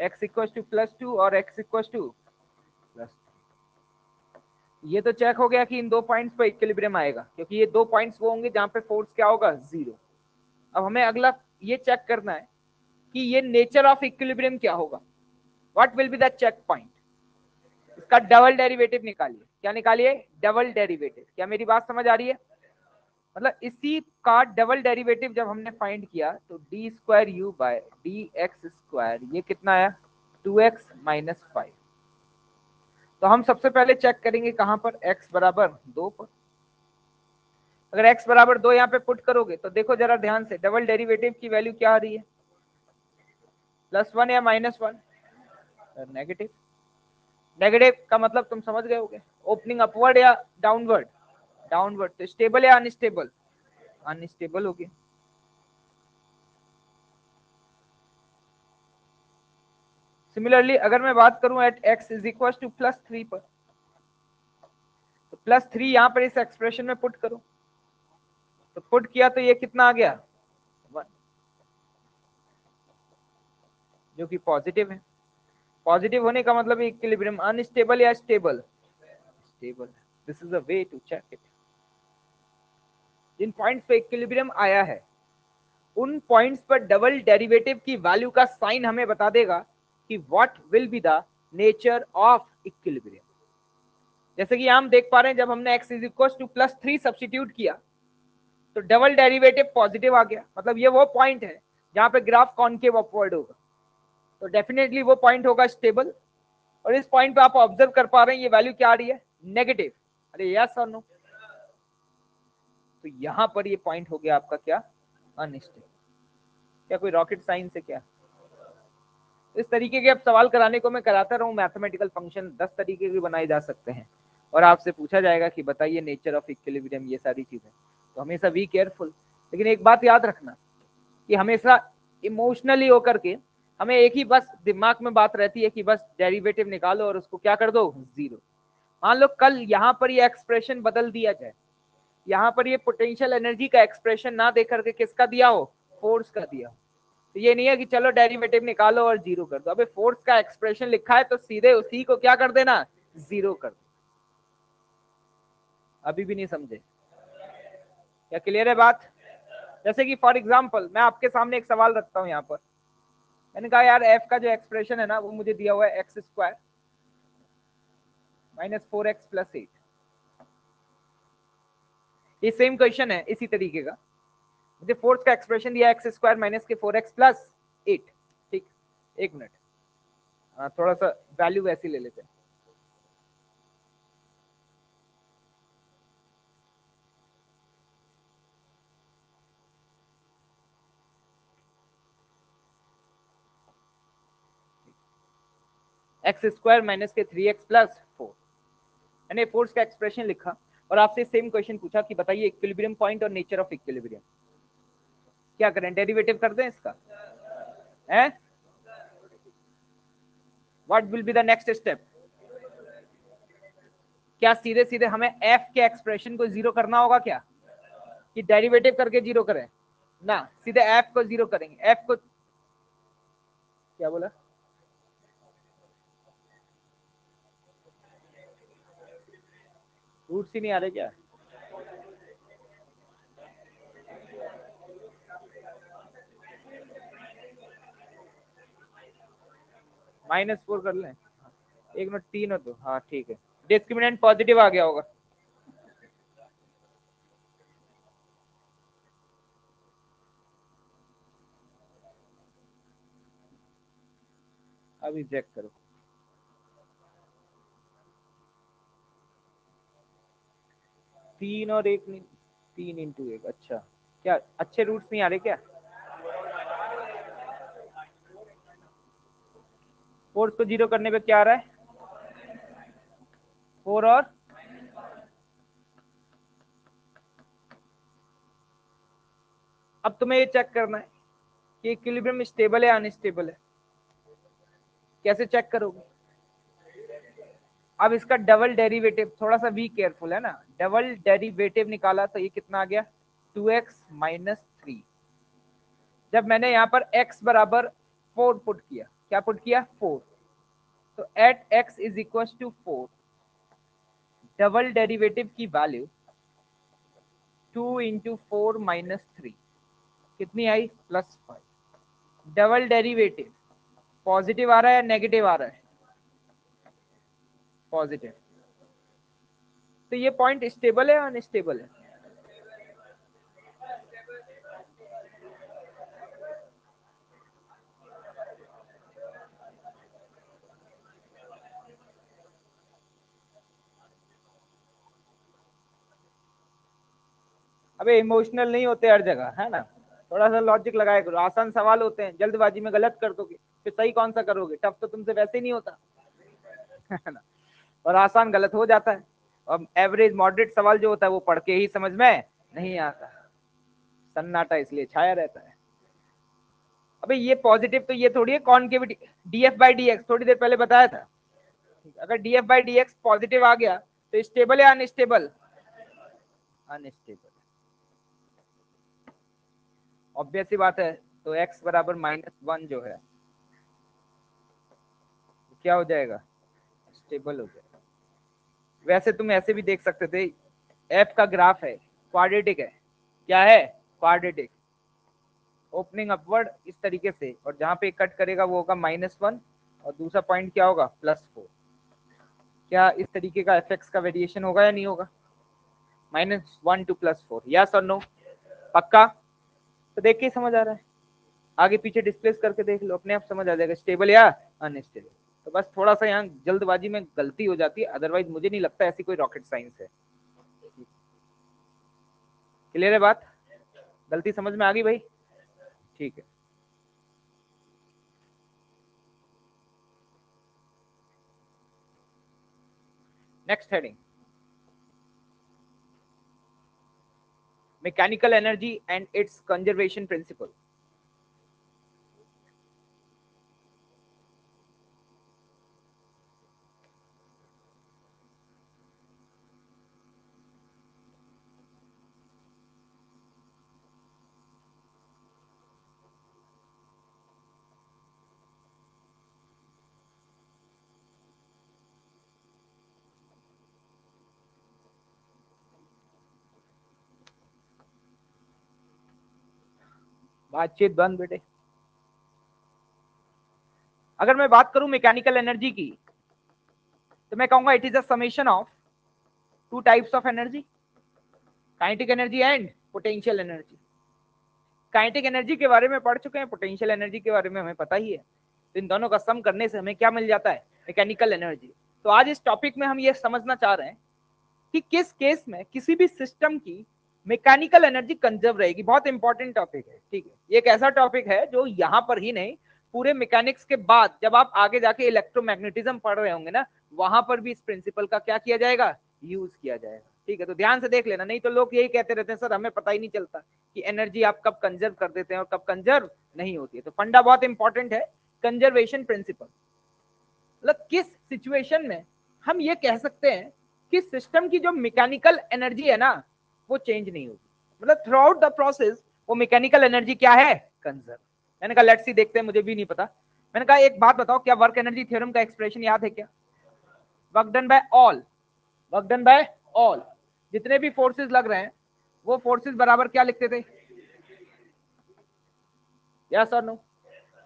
x = +2 और x = +2। ये तो चेक हो गया कि इन दो पॉइंट्स पर इक्विलिब्रियम आएगा, क्योंकि ये दो पॉइंट्स वो होंगे जहां पे फोर्स क्या होगा, जीरो। अब हमें अगला ये चेक करना है कि ये नेचर ऑफ इक्विलिब्रियम क्या होगा, what will be the check point. इसका डबल डेरिवेटिव निकालिए। क्या निकालिए? Double derivative. क्या मेरी बात समझ आ रही है? मतलब इसी का डबल डेरिवेटिव जब हमने फाइंड किया तो d2u/dx2 ये कितना आया, 2x - 5। तो हम सबसे पहले चेक करेंगे कहां पर, x बराबर 2 पर। अगर x बराबर 2 यहाँ पे पुट करोगे तो देखो जरा ध्यान से, डबल डेरिवेटिव की वैल्यू क्या आ रही है, +1 या -1, नेगेटिव। नेगेटिव का मतलब तुम समझ गए होगे, ओपनिंग अपवर्ड या डाउनवर्ड, डाउनवर्ड। तो स्टेबल या अनस्टेबल, अनस्टेबल हो गया। सिमिलरली अगर मैं बात करूं एट x = +3 पर, तो +3 यहाँ पर इस एक्सप्रेशन में पुट करो, तो पुट किया तो ये कितना आ गया, 1, जो कि पॉजिटिव है। पॉजिटिव होने का मतलब इक्विलिब्रियम अनस्टेबल या stable, stable. This is a way to check it. जिन पॉइंट्स पे इक्विलिब्रियम आया है उन पॉइंट्स पर डबल डेरिवेटिव की वैल्यू का साइन हमें बता देगा कि what will be the nature of equilibrium. जैसे कि हम देख पा रहे हैं, जब हमने x = +3 सब्स्टिट्यूट किया तो डबल डेरिवेटिव पॉजिटिव आ गया, मतलब ये वो पॉइंट है जहां पे ग्राफ कॉन्केव अपवर्ड होगा, तो डेफिनेटली वो पॉइंट होगा स्टेबल। और इस पॉइंट पे आप ऑब्जर्व कर पा रहे हैं ये वैल्यू क्या आ रही है, नेगेटिव। अरे यस और नो, तो यहाँ पर ये पॉइंट हो गया आपका क्या, अनस्टेबल। क्या कोई रॉकेट साइंस है क्या? इस तरीके के अब सवाल कराने को मैं कराता रहूँ। मैथमेटिकल फंक्शन 10 तरीके के बनाए जा सकते हैं और आपसे पूछा जाएगा कि बताइए नेचर ऑफ इक्विलिब्रियम, ये सारी चीजें। तो हमेशा बी केयरफुल। लेकिन एक बात याद रखना कि हमेशा इमोशनली होकर के हमें एक ही बस दिमाग में बात रहती है कि बस डेरिवेटिव निकालो और उसको क्या कर दो, जीरो। मान लो कल यहाँ पर ये एक्सप्रेशन बदल दिया जाए, यहाँ पर ये पोटेंशियल एनर्जी का एक्सप्रेशन ना दे करके किसका दिया हो, फोर्स का दिया हो। तो ये नहीं है कि चलो डेरिवेटिव निकालो और जीरो कर दो। अबे फोर्स का एक्सप्रेशन लिखा है तो सीधे उसी को क्या कर देना, जीरो कर दो। अभी भी नहीं समझे क्या? क्लियर है बात? जैसे कि फॉर एग्जाम्पल मैं आपके सामने एक सवाल रखता हूँ, यहाँ पर मैंने कहा यार f का जो एक्सप्रेशन है ना वो मुझे दिया हुआ है x2 - 4x + 8। ये सेम क्वेश्चन है इसी तरीके का। मुझे फोर्स का एक्सप्रेशन दिया x2 - 4x + 8। ठीक, एक मिनट, थोड़ा सा वैल्यू वैसी ले लेते हैं। x2 - 3x + 4 मैंने फोर्स का एक्सप्रेशन लिखा और आपसे सेम क्वेश्चन पूछा कि बताइए इक्विलिब्रियम पॉइंट और नेचर ऑफ इक्विलिब्रियम। क्या करें, डेरिवेटिव कर दें इसका? हैं? What will be the next step? क्या सीधे सीधे हमें f के एक्सप्रेशन को जीरो करना होगा क्या, कि डेरिवेटिव करके जीरो करें? ना, सीधे f को जीरो करेंगे। f को क्या बोला, रूट ही नहीं आ रहे क्या? -4 कर लें, एक मिनट, 3 और 2, हाँ ठीक है। डिस्क्रिमिनेंट पॉजिटिव आ गया होगा। अभी चेक करो, तीन और एक नहीं, 3 × 1। अच्छा, क्या अच्छे रूट्स नहीं आ रहे क्या? फोर्स को जीरो करने पे क्या आ रहा है, 4 और -5। अब तुम्हें ये चेक करना है कि इक्विलिब्रियम स्टेबल है अनस्टेबल है। कैसे चेक करोगे? अब इसका डबल डेरिवेटिव, थोड़ा सा बी केयरफुल है ना, डबल डेरिवेटिव निकाला तो ये कितना आ गया 2x - 3। जब मैंने यहाँ पर x = 4 पुट किया, क्या पुट किया 4, तो एट x = 4 डबल डेरिवेटिव की वैल्यू 2 × 4 - 3 कितनी आई +5। डबल डेरिवेटिव पॉजिटिव आ रहा है या नेगेटिव आ रहा है पॉजिटिव, तो ये पॉइंट स्टेबल है अनस्टेबल है, अबे इमोशनल नहीं होते हर जगह है ना, थोड़ा सा लॉजिक लगाया करो, आसान सवाल होते हैं जल्दबाजी में गलत कर दोगे फिर सही कौन सा करोगे, टफ तो तुमसे वैसे ही नहीं होता है ना, और आसान गलत हो जाता है, और एवरेज मॉडरेट सवाल जो होता है वो पढ़ के ही समझ में नहीं आता, सन्नाटा इसलिए छाया रहता है। अबे ये पॉजिटिव तो ये थोड़ी है कॉन्केविटी, df/dx थोड़ी देर पहले बताया था, अगर df/dx पॉजिटिव आ गया तो स्टेबल या अनस्टेबल, अनस्टेबल ऑब्वियस ही बात है, तो x = -1 जो है क्या हो जाएगा स्टेबल हो जाएगा। वैसे तुम ऐसे भी देख सकते थे, f का ग्राफ है क्वाड्रेटिक है, क्या है क्वाड्रेटिक, ओपनिंग अपवर्ड इस तरीके से, और जहां पे कट करेगा वो होगा -1 और दूसरा पॉइंट क्या होगा +4। क्या इस तरीके का fx का वेरिएशन होगा या नहीं होगा -1 to +4, यस और नो, पक्का, तो देख के समझ आ रहा है, आगे पीछे डिस्प्लेस करके देख लो अपने आप समझ आ जाएगा स्टेबल या अनस्टेबल। तो बस थोड़ा सा यहाँ जल्दबाजी में गलती हो जाती है, अदरवाइज मुझे नहीं लगता ऐसी कोई रॉकेट साइंस है। क्लियर है बात, गलती समझ में आ गई भाई, ठीक है। Next heading mechanical energy and its conservation principle. बातचीत बंद बेटे। अगर मैं बात करूं मैकेनिकल एनर्जी की तो मैं कहूंगा it is a summation of 2 types of energy, kinetic energy and potential energy. Kinetic energy के बारे में पढ़ चुके हैं, पोटेंशियल एनर्जी के बारे में हमें पता ही है, तो इन दोनों का सम करने से हमें क्या मिल जाता है मैकेनिकल एनर्जी। तो आज इस टॉपिक में हम ये समझना चाह रहे हैं कि किस केस में किसी भी सिस्टम की मैकेनिकल एनर्जी कंजर्व रहेगी। बहुत इंपॉर्टेंट टॉपिक है, ठीक है, ये एक ऐसा टॉपिक है जो यहाँ पर ही नहीं पूरे मैकेनिक्स के बाद जब आप आगे जाके इलेक्ट्रोमैग्नेटिज्म पढ़ रहे होंगे ना, वहां पर भी इस प्रिंसिपल का क्या किया जाएगा यूज किया जाएगा, ठीक है, तो ध्यान से देख लेना, नहीं तो लोग यही कहते रहते हैं सर हमें पता ही नहीं चलता कि एनर्जी आप कब कंजर्व कर देते हैं और कब कंजर्व नहीं होती है। तो फंडा बहुत इंपॉर्टेंट है कंजर्वेशन प्रिंसिपल, मतलब किस सिचुएशन में हम ये कह सकते हैं कि सिस्टम की जो मैकेनिकल एनर्जी है ना वो चेंज नहीं होगी, मतलब थ्रू आउट द प्रोसेस वो मैकेनिकल एनर्जी क्या है कंजर्व। मैंने कहा लेट्स सी, देखते हैं, मुझे भी नहीं पता। मैंने कहा एक बात बताओ, क्या वर्क एनर्जी थ्योरम का एक्सप्रेशन याद है क्या, work done by all, work done by all, जितने भी फोर्सेस लग रहे हैं वो फोर्सेस बराबर क्या लिखते थे, यस और नो।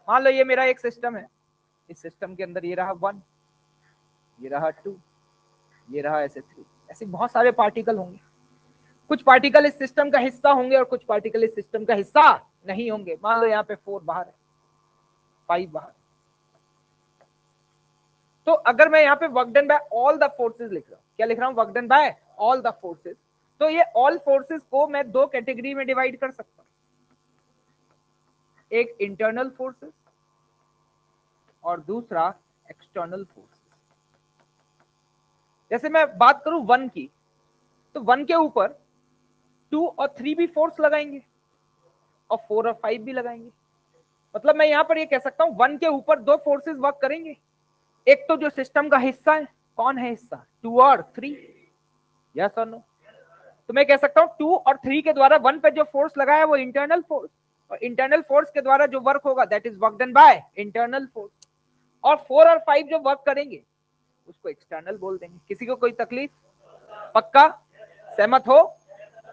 मान लो ये मेरा एक सिस्टम है, इस सिस्टम के अंदर ये रहा 1, ये रहा 2, ये रहा ऐसे 3, ऐसे बहुत सारे पार्टिकल होंगे, कुछ पार्टिकल इस सिस्टम का हिस्सा होंगे और कुछ पार्टिकल इस सिस्टम का हिस्सा नहीं होंगे। मान लो यहाँ पे 4 बाहर है, 5 बाहर, तो अगर मैं यहाँ पे work done by all the forces लिख रहा हूँ, क्या लिख रहा हूँ work done by all the forces, तो ये ऑल फोर्सेस को मैं 2 कैटेगरी में डिवाइड कर सकता हूँ, एक इंटरनल फोर्सेस और दूसरा एक्सटर्नल फोर्सेस। जैसे मैं बात करूं 1 की, तो 1 के ऊपर 2 और 3 भी फोर्स लगाएंगे और 4 और 5 भी लगाएंगे, मतलब मैं यहाँ पर ये कह सकता हूँ 1 के ऊपर 2 फोर्सेस वर्क करेंगे, एक तो जो सिस्टम का हिस्सा है, कौन है हिस्सा 2 और 3, यस और नो, तो मैं कह सकता हूँ 2 और 3 के द्वारा 1 पे जो फोर्स लगा है वो इंटरनल फोर्स, और इंटरनल फोर्स के द्वारा जो वर्क होगा that is work done by internal force, और 4 और 5 जो वर्क करेंगे उसको एक्सटर्नल बोल देंगे। किसी को कोई तकलीफ? पक्का सहमत हो?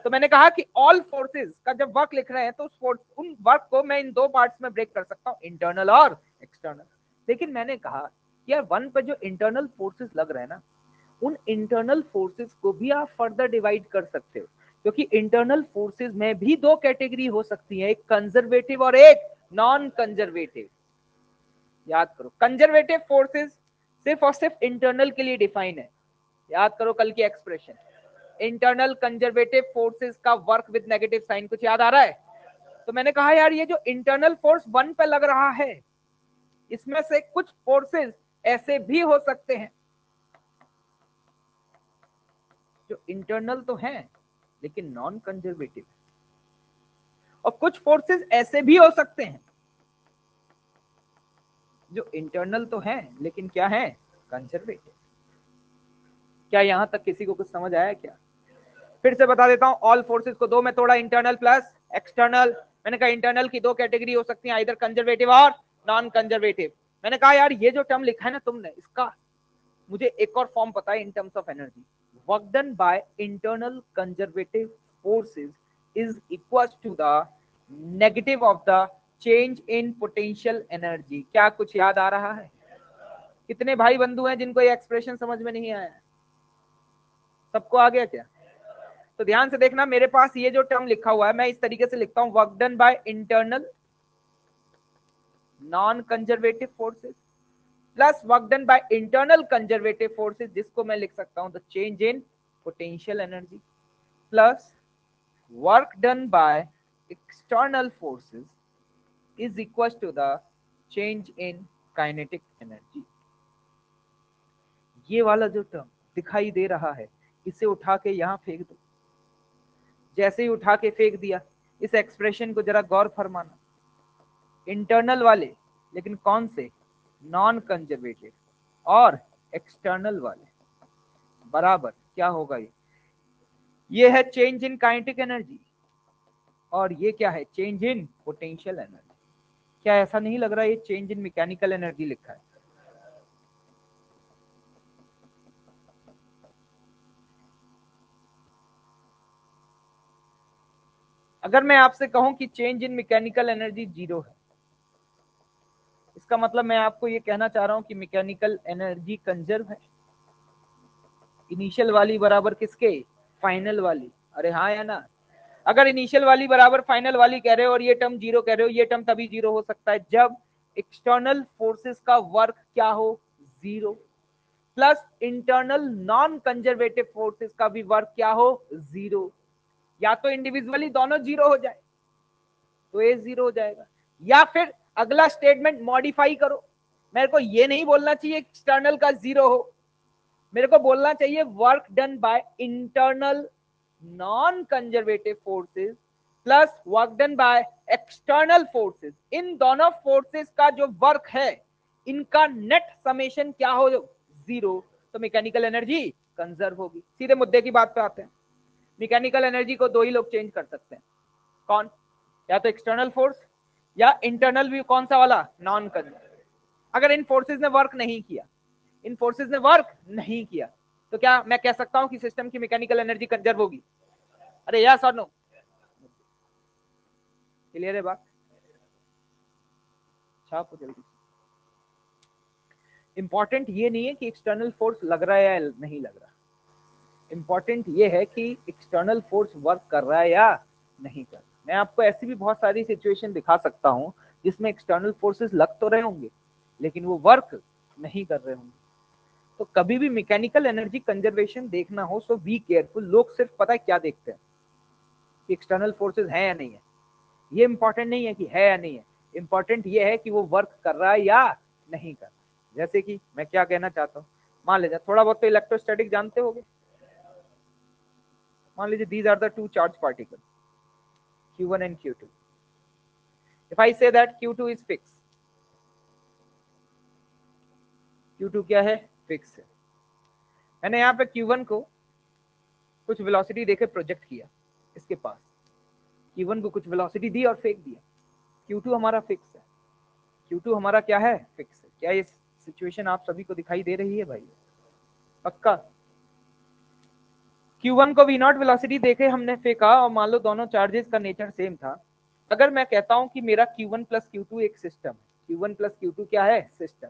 तो मैंने कहा कि ऑल फोर्सेस का जब वर्क लिख रहे हैं तो उस फोर्स, उन वर्क को मैं इन 2 पार्ट्स में ब्रेक कर सकता हूँ, इंटरनल और एक्सटर्नल। लेकिन मैंने कहा यार 1 पे जो इंटरनल फोर्सेस लग रहे हैं ना, उन इंटरनल फोर्सेस को भी आप फर्दर डिवाइड कर सकते हो, क्योंकि इंटरनल फोर्सेस में भी 2 कैटेगरी हो सकती है, एक कंजर्वेटिव और एक नॉन कंजर्वेटिव। याद करो कंजर्वेटिव फोर्सेस सिर्फ और सिर्फ इंटरनल के लिए डिफाइन है। याद करो कल की एक्सप्रेशन, इंटरनल कंजर्वेटिव फोर्सेस का वर्क विद नेगेटिव साइन। कुछ याद आ रहा है? तो मैंने कहा यार ये जो इंटरनल फोर्स 1 पे लग रहा है, इसमें से कुछ फोर्सेस ऐसे भी हो सकते हैं जो इंटरनल तो हैं लेकिन नॉन कंजर्वेटिव, और कुछ फोर्सेस ऐसे भी हो सकते हैं जो इंटरनल तो हैं लेकिन क्या है, कंजर्वेटिव। क्या यहां तक किसी को कुछ समझ आया? क्या फिर से बता देता हूं, ऑल फोर्सेस को 2 में तोड़ा, इंटरनल प्लस एक्सटर्नल। मैंने कहा इंटरनल की 2 कैटेगरी हो सकती हैं, इधर कंजर्वेटिव और नॉन कंजर्वेटिव। मैंने कहा यार ये जो टर्म लिखा है ना तुमने, इसका मुझे एक और फॉर्म पता है in terms of energy, work done by internal conservative forces is equals to the negative of the change in potential energy. क्या कुछ याद आ रहा है? कितने भाई बंधु हैं जिनको ये एक्सप्रेशन समझ में नहीं आया? सबको आ गया क्या? तो ध्यान से देखना, मेरे पास ये जो टर्म लिखा हुआ है मैं इस तरीके से लिखता हूं, work done by internal non conservative forces plus work done by internal conservative forces, जिसको मैं लिख सकता हूं the change in potential energy, plus work done by external forces is equals to the change in kinetic energy। ये वाला जो term दिखाई दे रहा है इसे उठा के यहाँ फेंक दो। जैसे ही उठा के फेंक दिया, इस एक्सप्रेशन को जरा गौर फरमाना, इंटरनल वाले लेकिन कौन से, नॉन कंजर्वेटिव, और एक्सटर्नल वाले बराबर क्या होगा, ये है चेंज इन काइनेटिक एनर्जी और ये क्या है, चेंज इन पोटेंशियल एनर्जी। क्या ऐसा नहीं लग रहा है ये चेंज इन मैकेनिकल एनर्जी लिखा है? अगर मैं आपसे कहूं कि चेंज इन मैकेनिकल एनर्जी 0 है, इसका मतलब मैं आपको ये कहना चाह रहा हूं कि मैकेनिकल एनर्जी कंजर्व है, इनिशियल वाली बराबर किसके, फाइनल वाली। अरे हाँ या ना? अगर इनिशियल वाली बराबर फाइनल वाली कह रहे हो और ये टर्म 0 कह रहे हो, ये टर्म तभी 0 हो सकता है जब एक्सटर्नल फोर्सेस का वर्क क्या हो, 0, plus internal non conservative forces का भी वर्क क्या हो, 0। या तो इंडिविजुअली दोनों 0 हो जाए तो ये 0 हो जाएगा, या फिर अगला स्टेटमेंट मॉडिफाई करो। मेरे को ये नहीं बोलना चाहिए एक्सटर्नल का 0 हो, मेरे को बोलना चाहिए work done by internal non conservative forces plus work done by external forces, इन दोनों फोर्सेस का जो वर्क है इनका नेट समेशन क्या हो, 0। तो मैकेनिकल एनर्जी कंजर्व होगी। सीधे मुद्दे की बात पे आते हैं, मैकेनिकल एनर्जी को 2 ही लोग चेंज कर सकते हैं, कौन, या तो एक्सटर्नल फोर्स या इंटरनल भी कौन सा वाला, नॉन कंजर्वेटिव। अगर इन फोर्सेज ने वर्क नहीं किया, इन फोर्सेज ने वर्क नहीं किया, तो क्या मैं कह सकता हूं कि सिस्टम की मैकेनिकल एनर्जी कंजर्व होगी? अरे यस और नो? क्लियर है बात? छापो जल्दी। इंपॉर्टेंट ये नहीं है कि एक्सटर्नल फोर्स लग रहा है या नहीं लग रहा, इंपॉर्टेंट ये है कि एक्सटर्नल फोर्स वर्क कर रहा है या नहीं कर रहा। मैं आपको ऐसी भी बहुत सारी सिचुएशन दिखा सकता हूं जिसमें एक्सटर्नल फोर्सेस लग तो रहे होंगे लेकिन वो वर्क नहीं कर रहे होंगे। तो कभी भी मैकेनिकल एनर्जी कंजर्वेशन देखना हो सो बी केयरफुल। लोग सिर्फ पता है क्या देखते हैं कि एक्सटर्नल फोर्सेस हैं या नहीं है, ये इंपॉर्टेंट नहीं है कि है या नहीं है, इंपॉर्टेंट ये है कि वो वर्क कर रहा है या नहीं कर रहा। जैसे कि मैं क्या कहना चाहता हूँ, मान लीजिए थोड़ा बहुत तो इलेक्ट्रोस्टैटिक जानते होंगे। मान लीजिए these are the 2 charge particle Q1 and Q2। If I say that Q2 is fix, Q2 क्या है, फिक्स है। मैंने यहाँ पे Q1 को कुछ वेलोसिटी देके प्रोजेक्ट किया इसके पास, Q1 को कुछ वेलोसिटी दी और फेंक दिया। Q2 हमारा फिक्स है, Q2 हमारा क्या है, फिक्स है। क्या ये सिचुएशन आप सभी को दिखाई दे रही है भाई? पक्का। Q1 को V0 वेलोसिटी देके हमने फेंका और मान लो दोनों चार्जेस का नेचर सेम था। अगर मैं कहता हूं कि मेरा Q1 प्लस Q2 एक सिस्टम है, Q1 प्लस Q2 क्या है, सिस्टम,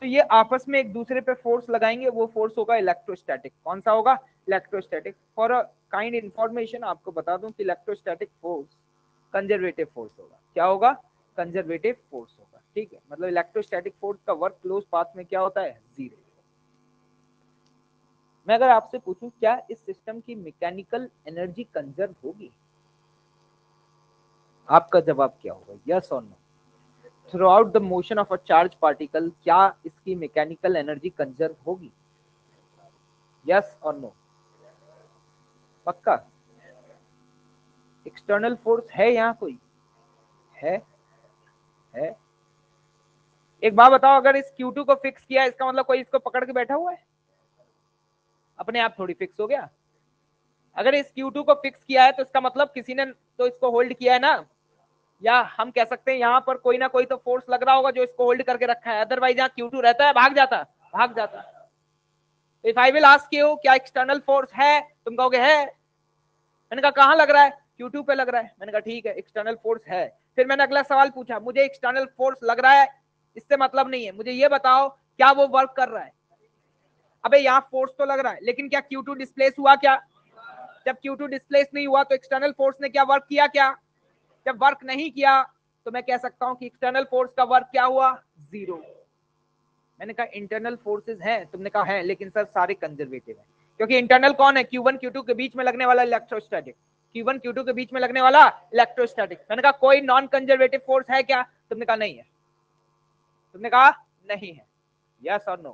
तो ये आपस में एक दूसरे पे फोर्स लगाएंगे, वो फोर्स होगा इलेक्ट्रोस्टैटिक। कौन सा होगा? Electrostatic. For a kind information आपको बता दूं कि इलेक्ट्रोस्टैटिक फोर्स कंजर्वेटिव फोर्स होगा। क्या होगा? कंजर्वेटिव फोर्स होगा, ठीक है। मतलब इलेक्ट्रोस्टैटिक फोर्स का वर्क क्लोज पाथ में क्या होता है, जीरो। मैं अगर आपसे पूछूं क्या इस सिस्टम की मैकेनिकल एनर्जी कंजर्व होगी, आपका जवाब क्या होगा, यस और no? Throughout the motion of a charge particle क्या इसकी मैकेनिकल एनर्जी कंजर्व होगी, यस और नो? पक्का। एक्सटर्नल फोर्स है यहाँ कोई? है? एक बात बताओ, अगर इस Q2 को फिक्स किया इसका मतलब कोई इसको पकड़ के बैठा हुआ है? अपने आप थोड़ी फिक्स हो गया। अगर इस Q2 को फिक्स किया है तो इसका मतलब किसी ने तो इसको होल्ड किया है ना, या हम कह सकते हैं यहाँ पर कोई ना कोई तो फोर्स लग रहा होगा जो इसको होल्ड करके रखा है। अदरवाइज यहाँ Q2 रहता है, भाग जाता। If I will ask you क्या एक्सटर्नल फोर्स है, तुम कहोगे है। मैंने कहा कहाँ लग रहा है? Q2 पे लग रहा है। मैंने कहा ठीक है, एक्सटर्नल फोर्स है। फिर मैंने अगला सवाल पूछा, मुझे एक्सटर्नल फोर्स लग रहा है इससे मतलब नहीं है, मुझे ये बताओ क्या वो वर्क कर रहा है। अबे यहाँ फोर्स तो लग रहा है, लेकिन क्या Q2 डिस्प्लेस हुआ? क्या जब Q2 डिस्प्लेस नहीं हुआ तो एक्सटर्नल फोर्स ने क्या वर्क किया? क्या जब वर्क नहीं किया तो मैं कह सकता हूं कि एक्सटर्नल फोर्स का वर्क क्या हुआ, जीरो। मैंने कहा इंटरनल फोर्सेस हैं, तुमने कहा है, लेकिन सर सारे कंजर्वेटिव हैं, क्योंकि इंटरनल कौन है, Q1 Q2 के बीच में लगने वाला इलेक्ट्रोस्टैटिक, Q1 Q2 के बीच में लगने वाला इलेक्ट्रोस्टैटिक। मैंने कहा कोई नॉन कंजर्वेटिव फोर्स है क्या? तुमने कहा नहीं है। यस और no?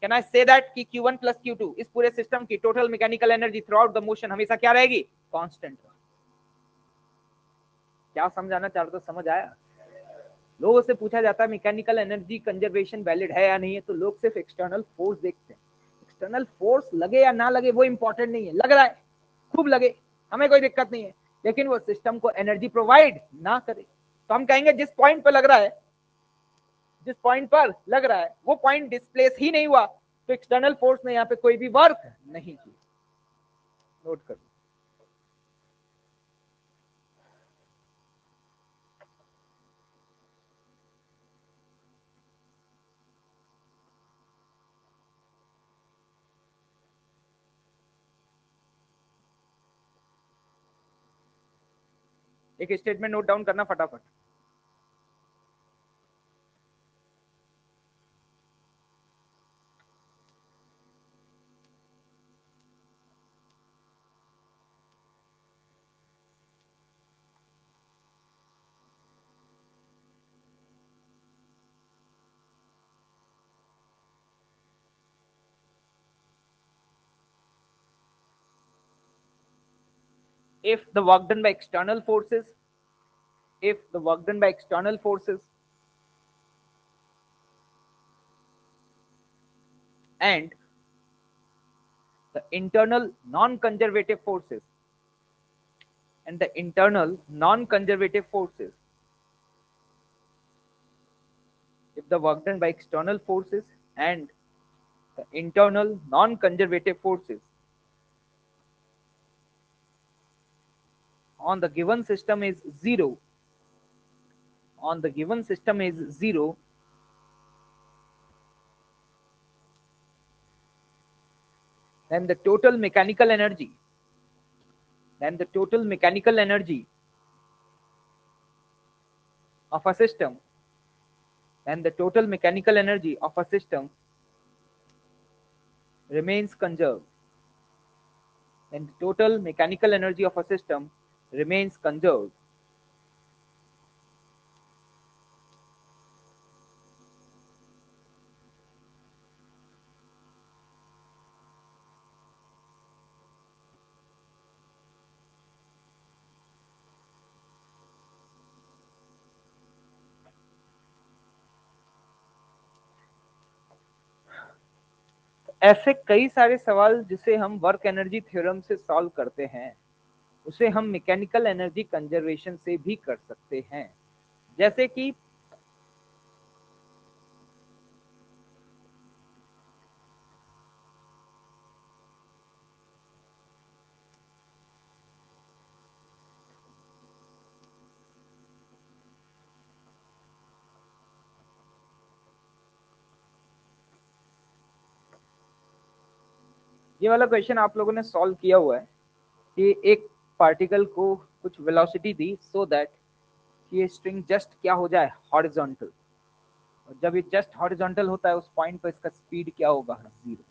Can I say that कि Q1 प्लस Q2 इस पूरे सिस्टम की total mechanical energy throughout the motion हमेशा क्या रहेगी, कांस्टेंट। क्या समझाना चाह रहा तो समझ आया? लोगों से पूछा जाता है मैकेनिकल एनर्जी कंजर्वेशन वैलिड है या नहीं है, तो लोग सिर्फ एक्सटर्नल फोर्स देखते हैं। एक्सटर्नल फोर्स लगे या ना लगे वो इंपॉर्टेंट नहीं है, लग रहा है, खूब लगे, हमें कोई दिक्कत नहीं है, लेकिन वो सिस्टम को एनर्जी प्रोवाइड ना करे तो हम कहेंगे जिस पॉइंट पर लग रहा है, जिस पॉइंट पर लग रहा है वो पॉइंट डिस्प्लेस ही नहीं हुआ तो एक्सटर्नल फोर्स ने यहाँ पे कोई भी वर्क नहीं किया। नोट कर। एक स्टेटमेंट नोट डाउन करना फटाफट। If the work done by external forces and the internal non-conservative forces, if the work done by external forces and the internal non-conservative forces on the given system is zero, then the total mechanical energy of a system remains conserved. ऐसे कई सारे सवाल जिसे हम work energy theorem से solve करते हैं, उसे हम मैकेनिकल एनर्जी कंजर्वेशन से भी कर सकते हैं। जैसे कि ये वाला क्वेश्चन आप लोगों ने सॉल्व किया हुआ है कि एक पार्टिकल को कुछ वेलोसिटी दी सो दैट ये स्ट्रिंग जस्ट क्या हो जाए, हॉरिजॉन्टल। और जब ये जस्ट हॉरिजॉन्टल होता है उस पॉइंट पर इसका स्पीड क्या होगा, जीरो।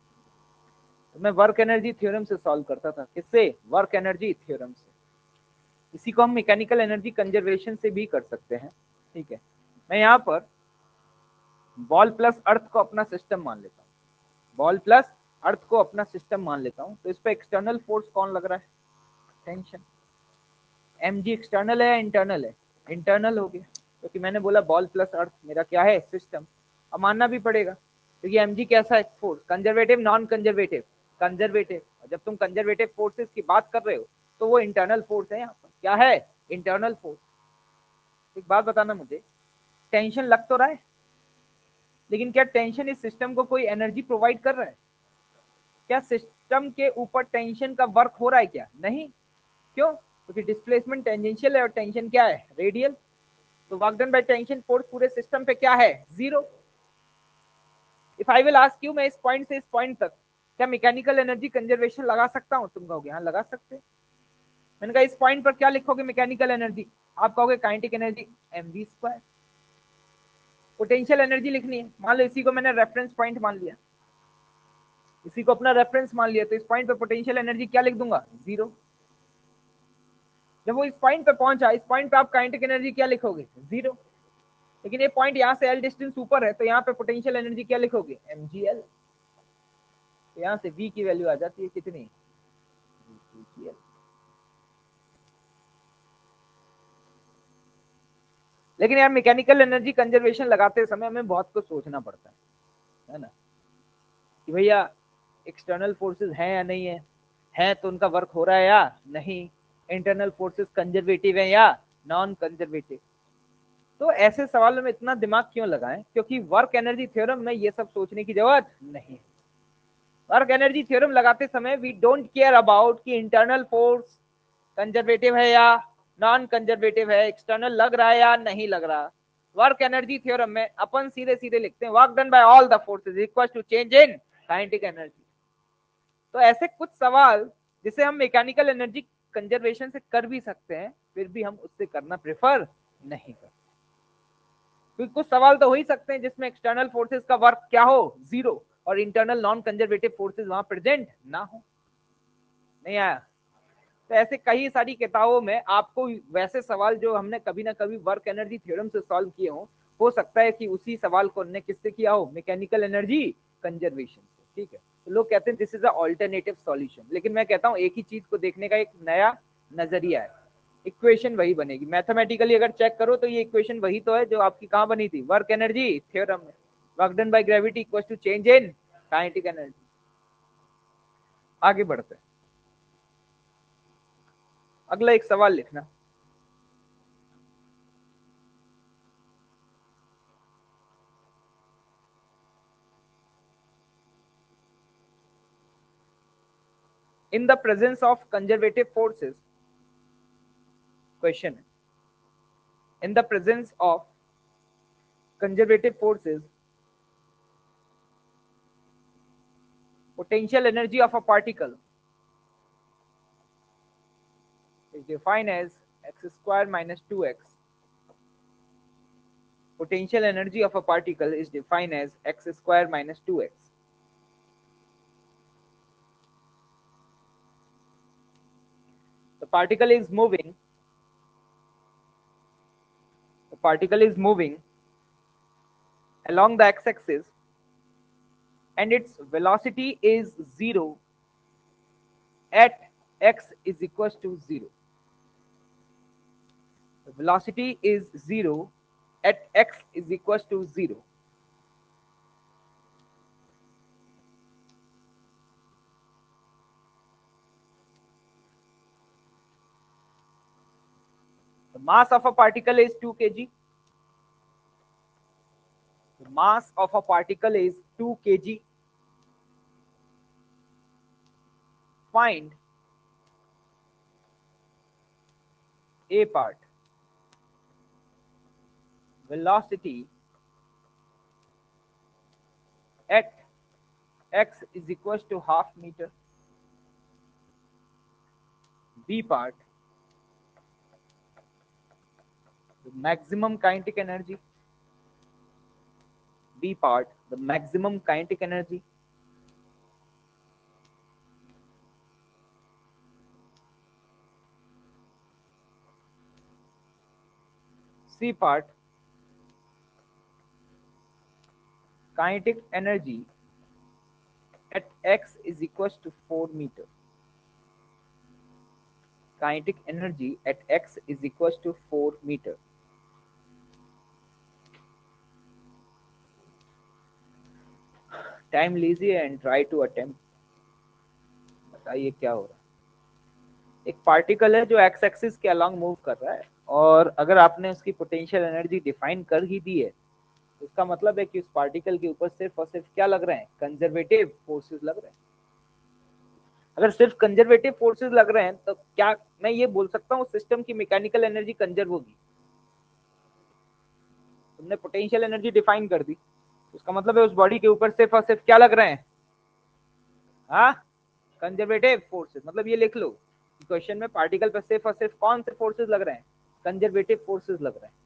तो मैं वर्क एनर्जी थ्योरम से सॉल्व करता था, किससे? वर्क एनर्जी थ्योरम से। इसी को हम मैकेनिकल एनर्जी कंजर्वेशन से भी कर सकते हैं। ठीक है, मैं यहाँ पर बॉल प्लस अर्थ को अपना सिस्टम मान लेता हूँ, बॉल प्लस अर्थ को अपना सिस्टम मान लेता हूँ। तो इस पर एक्सटर्नल फोर्स कौन लग रहा है? टेंशन। mg एक्सटर्नल है या इंटरनल है? इंटरनल हो गया, क्योंकि मैंने बोला बॉल प्लस अर्थ मेरा क्या है, सिस्टम। अब मानना भी पड़ेगा, क्योंकि mg कैसा है, force. Conservative, non conservative? Conservative. और जब तुम कंजर्वेटिव फोर्सेस की बात कर रहे हो तो वो इंटरनल फोर्स है। यहाँ पर क्या है? Internal force. एक बात बताना मुझे, टेंशन लग तो रहा है, लेकिन क्या टेंशन इस सिस्टम को कोई एनर्जी प्रोवाइड कर रहा है? क्या सिस्टम के ऊपर टेंशन का वर्क हो रहा है क्या? नहीं। क्यों? क्योंकि डिस्प्लेसमेंट टेंजेंशियल है और टेंशन क्या है, रेडियल। तो work done by tension force पूरे सिस्टम पे क्या है, zero. If I will ask you, मैं इस पॉइंट से इस पॉइंट तक क्या मैकेनिकल एनर्जी कंजर्वेशन लगा सकता हूँ? तुम कहोगे हाँ लगा सकते। मैंने कहा इस पॉइंट पर क्या लिखोगे मैकेनिकल एनर्जी? आप कहोगे kinetic energy mv²। Potential energy लिखनी है। मान लो इसी को मैंने रेफरेंस पॉइंट मान लिया, इसी को अपना रेफरेंस मान लिया, तो इस पॉइंट पे पोटेंशियल एनर्जी क्या लिख दूंगा, जीरो। जब वो इस पॉइंट पे पहुंचा, इस पॉइंट पे आप काइनेटिक एनर्जी क्या लिखोगे, जीरो। लेकिन ये पॉइंट यहाँ से l डिस्टेंस ऊपर है, तो यहाँ पे पोटेंशियल एनर्जी क्या लिखोगे, mgl। तो यहाँ से v की वैल्यू आ जाती है कितनी, mgl। लेकिन यार मैकेनिकल एनर्जी कंजर्वेशन लगाते समय हमें बहुत कुछ सोचना पड़ता है ना, कि भैया एक्सटर्नल फोर्सेस हैं या नहीं है, हैं तो उनका वर्क हो रहा है या नहीं, इंटरनल फोर्सेस कंजर्वेटिव हैं या नॉन कंजर्वेटिव। तो ऐसे सवालों में इतना दिमाग क्यों लगाएं, क्योंकि वर्क एनर्जी थ्योरम में ये सब सोचने की जरूरत नहीं है। वर्क एनर्जी थ्योरम लगाते समय वी डोंट केयर अबाउट कि इंटरनल फोर्स कंजर्वेटिव है या नॉन कंजर्वेटिव है, एक्सटर्नल लग रहा है या नहीं लग रहा। वर्क एनर्जी थ्योरम में अपन सीधे सीधे लिखते हैं work done by all the forces equals to change in kinetic energy. तो ऐसे कुछ सवाल जिसे हम मैकेनिकल एनर्जी कंजर्वेशन से कर भी सकते हैं, फिर भी हम उससे करना प्रेफर नहीं करते, क्योंकि कुछ सवाल तो हो ही सकते हैं जिसमें एक्सटर्नल फोर्सेस का वर्क क्या हो, जीरो, और इंटरनल नॉन कंजर्वेटिव फोर्सेस वहां प्रेजेंट ना हो। नहीं आया? तो ऐसे कई सारी किताबों में आपको वैसे सवाल जो हमने कभी ना कभी वर्क एनर्जी थ्योरम से सॉल्व किए हों, हो सकता है कि उसी सवाल को हमने किससे किया हो, मैकेनिकल एनर्जी कंजर्वेशन से। ठीक है, तो लोग कहते हैं this is a alternative solution, लेकिन मैं कहता हूँ एक ही चीज को देखने का एक नया नजरिया है। इक्वेशन वही बनेगी, मैथमेटिकली अगर चेक करो तो ये इक्वेशन वही तो है जो आपकी कहाँ बनी थी, वर्क एनर्जी थ्योरम में, work done by gravity equals to change in kinetic energy. आगे बढ़ते हैं, अगला एक सवाल लिखना। In the presence of conservative forces, question, in the presence of conservative forces, potential energy of a particle is defined as x² - 2x. Potential energy of a particle is defined as x² - 2x. The particle is moving along the x-axis and its velocity is 0 at x = 0. The velocity is 0 at x = 0. The mass of a particle is 2 kg. The mass of a particle is 2 kg. Find a part. Velocity at x is equals to half meter. B part, the maximum kinetic energy. B part, the maximum kinetic energy. C part, kinetic energy at x is equals to 4 meter. Kinetic energy at x is equals to 4 meter. Time लीजिए and try to attempt. बताइए क्या हो रहा है. एक particle है जो x axis के अलॉन्ग मूव कर रहा है और अगर आपने उसकी पोटेंशियल एनर्जी डिफाइन कर ही दी है, इसका मतलब है कि उस पार्टिकल के ऊपर सिर्फ और सिर्फ क्या लग रहे हैं, कंजर्वेटिव फोर्सेस लग रहे हैं. अगर सिर्फ कंजर्वेटिव फोर्सेस लग रहे हैं तो क्या मैं ये बोल सकता हूँ सिस्टम की मैकेनिकल एनर्जी कंजर्व होगी? तुमने पोटेंशियल एनर्जी डिफाइन कर दी, उसका मतलब है उस बॉडी के ऊपर सिर्फ और सिर्फ क्या लग रहे हैं, हाँ, कंजर्वेटिव फोर्सेस. मतलब ये लिख लो क्वेश्चन में पार्टिकल पर सिर्फ और सिर्फ कौन से फोर्सेज लग रहे हैं, कंजर्वेटिव फोर्सेज लग रहे हैं.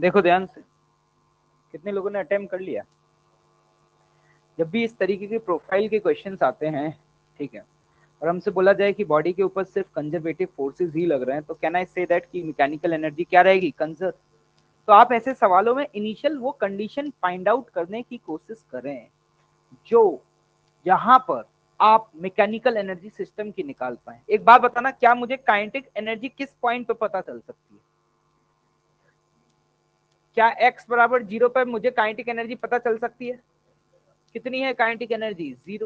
देखो ध्यान से, कितने लोगों ने अटेम्प्ट कर लिया. जब भी इस तरीके के प्रोफाइल के क्वेश्चंस आते हैं, ठीक है, और हमसे बोला जाए कि बॉडी के ऊपर सिर्फ कंजर्वेटिव फोर्सेस ही लग रहे हैं, तो कैन आई से दैट कि मैकेनिकल एनर्जी क्या रहेगी, कंजर्व. तो आप ऐसे सवालों में इनिशियल वो कंडीशन फाइंड आउट करने की कोशिश करें जो जहाँ पर आप मैकेनिकल एनर्जी सिस्टम की निकाल पाए. एक बात बताना, क्या मुझे काइनेटिक एनर्जी किस पॉइंट पर पता चल सकती है? क्या x बराबर 0 पर मुझे काइनेटिक एनर्जी पता चल सकती है? कितनी है काइनेटिक एनर्जी? 0.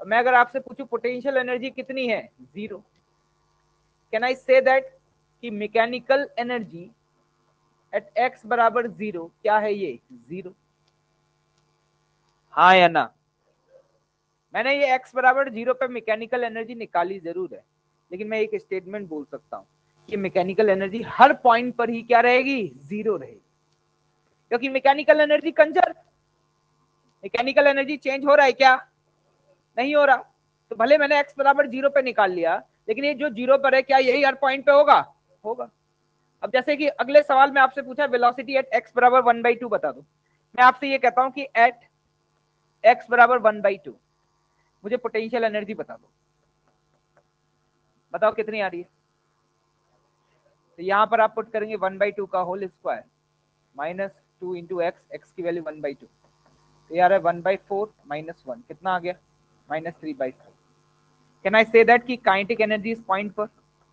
और मैं अगर आपसे पूछूं पोटेंशियल एनर्जी कितनी है? 0. कैन आई से दैट कि मैकेनिकल एनर्जी एट x बराबर 0 क्या है? ये 0. हाँ या ना? मैंने ये x बराबर 0 पर मैकेनिकल एनर्जी निकाली जरूर है, लेकिन मैं एक स्टेटमेंट बोल सकता हूँ कि मैकेनिकल एनर्जी हर पॉइंट पर ही क्या रहेगी, जीरो रहेगी, क्योंकि mechanical energy conserve, mechanical energy change हो रहा है क्या, नहीं हो रहा। तो भले मैंने एक्स बराबर 0 पे निकाल लिया, लेकिन ये जो 0 पर है क्या यही हर पॉइंट पे होगा, होगा। अब जैसे कि अगले सवाल में आपसे पूछा वेलोसिटी एट एक्स बराबर 1/2 बता दो, मैं आपसे ये कहता हूं कि एट एक्स बराबर 1/2 मुझे पोटेंशियल एनर्जी बता दो, बताओ कितनी आ रही है। तो यहाँ पर आप पुट करेंगे 1/2 का whole square minus 2 into x, x की वैल्यू 1/2, तो यार है 1/4 माइनस 1, कितना आ गया minus 3/4। Can I say that कि काइनेटिक एनर्जी इस पॉइंट पर,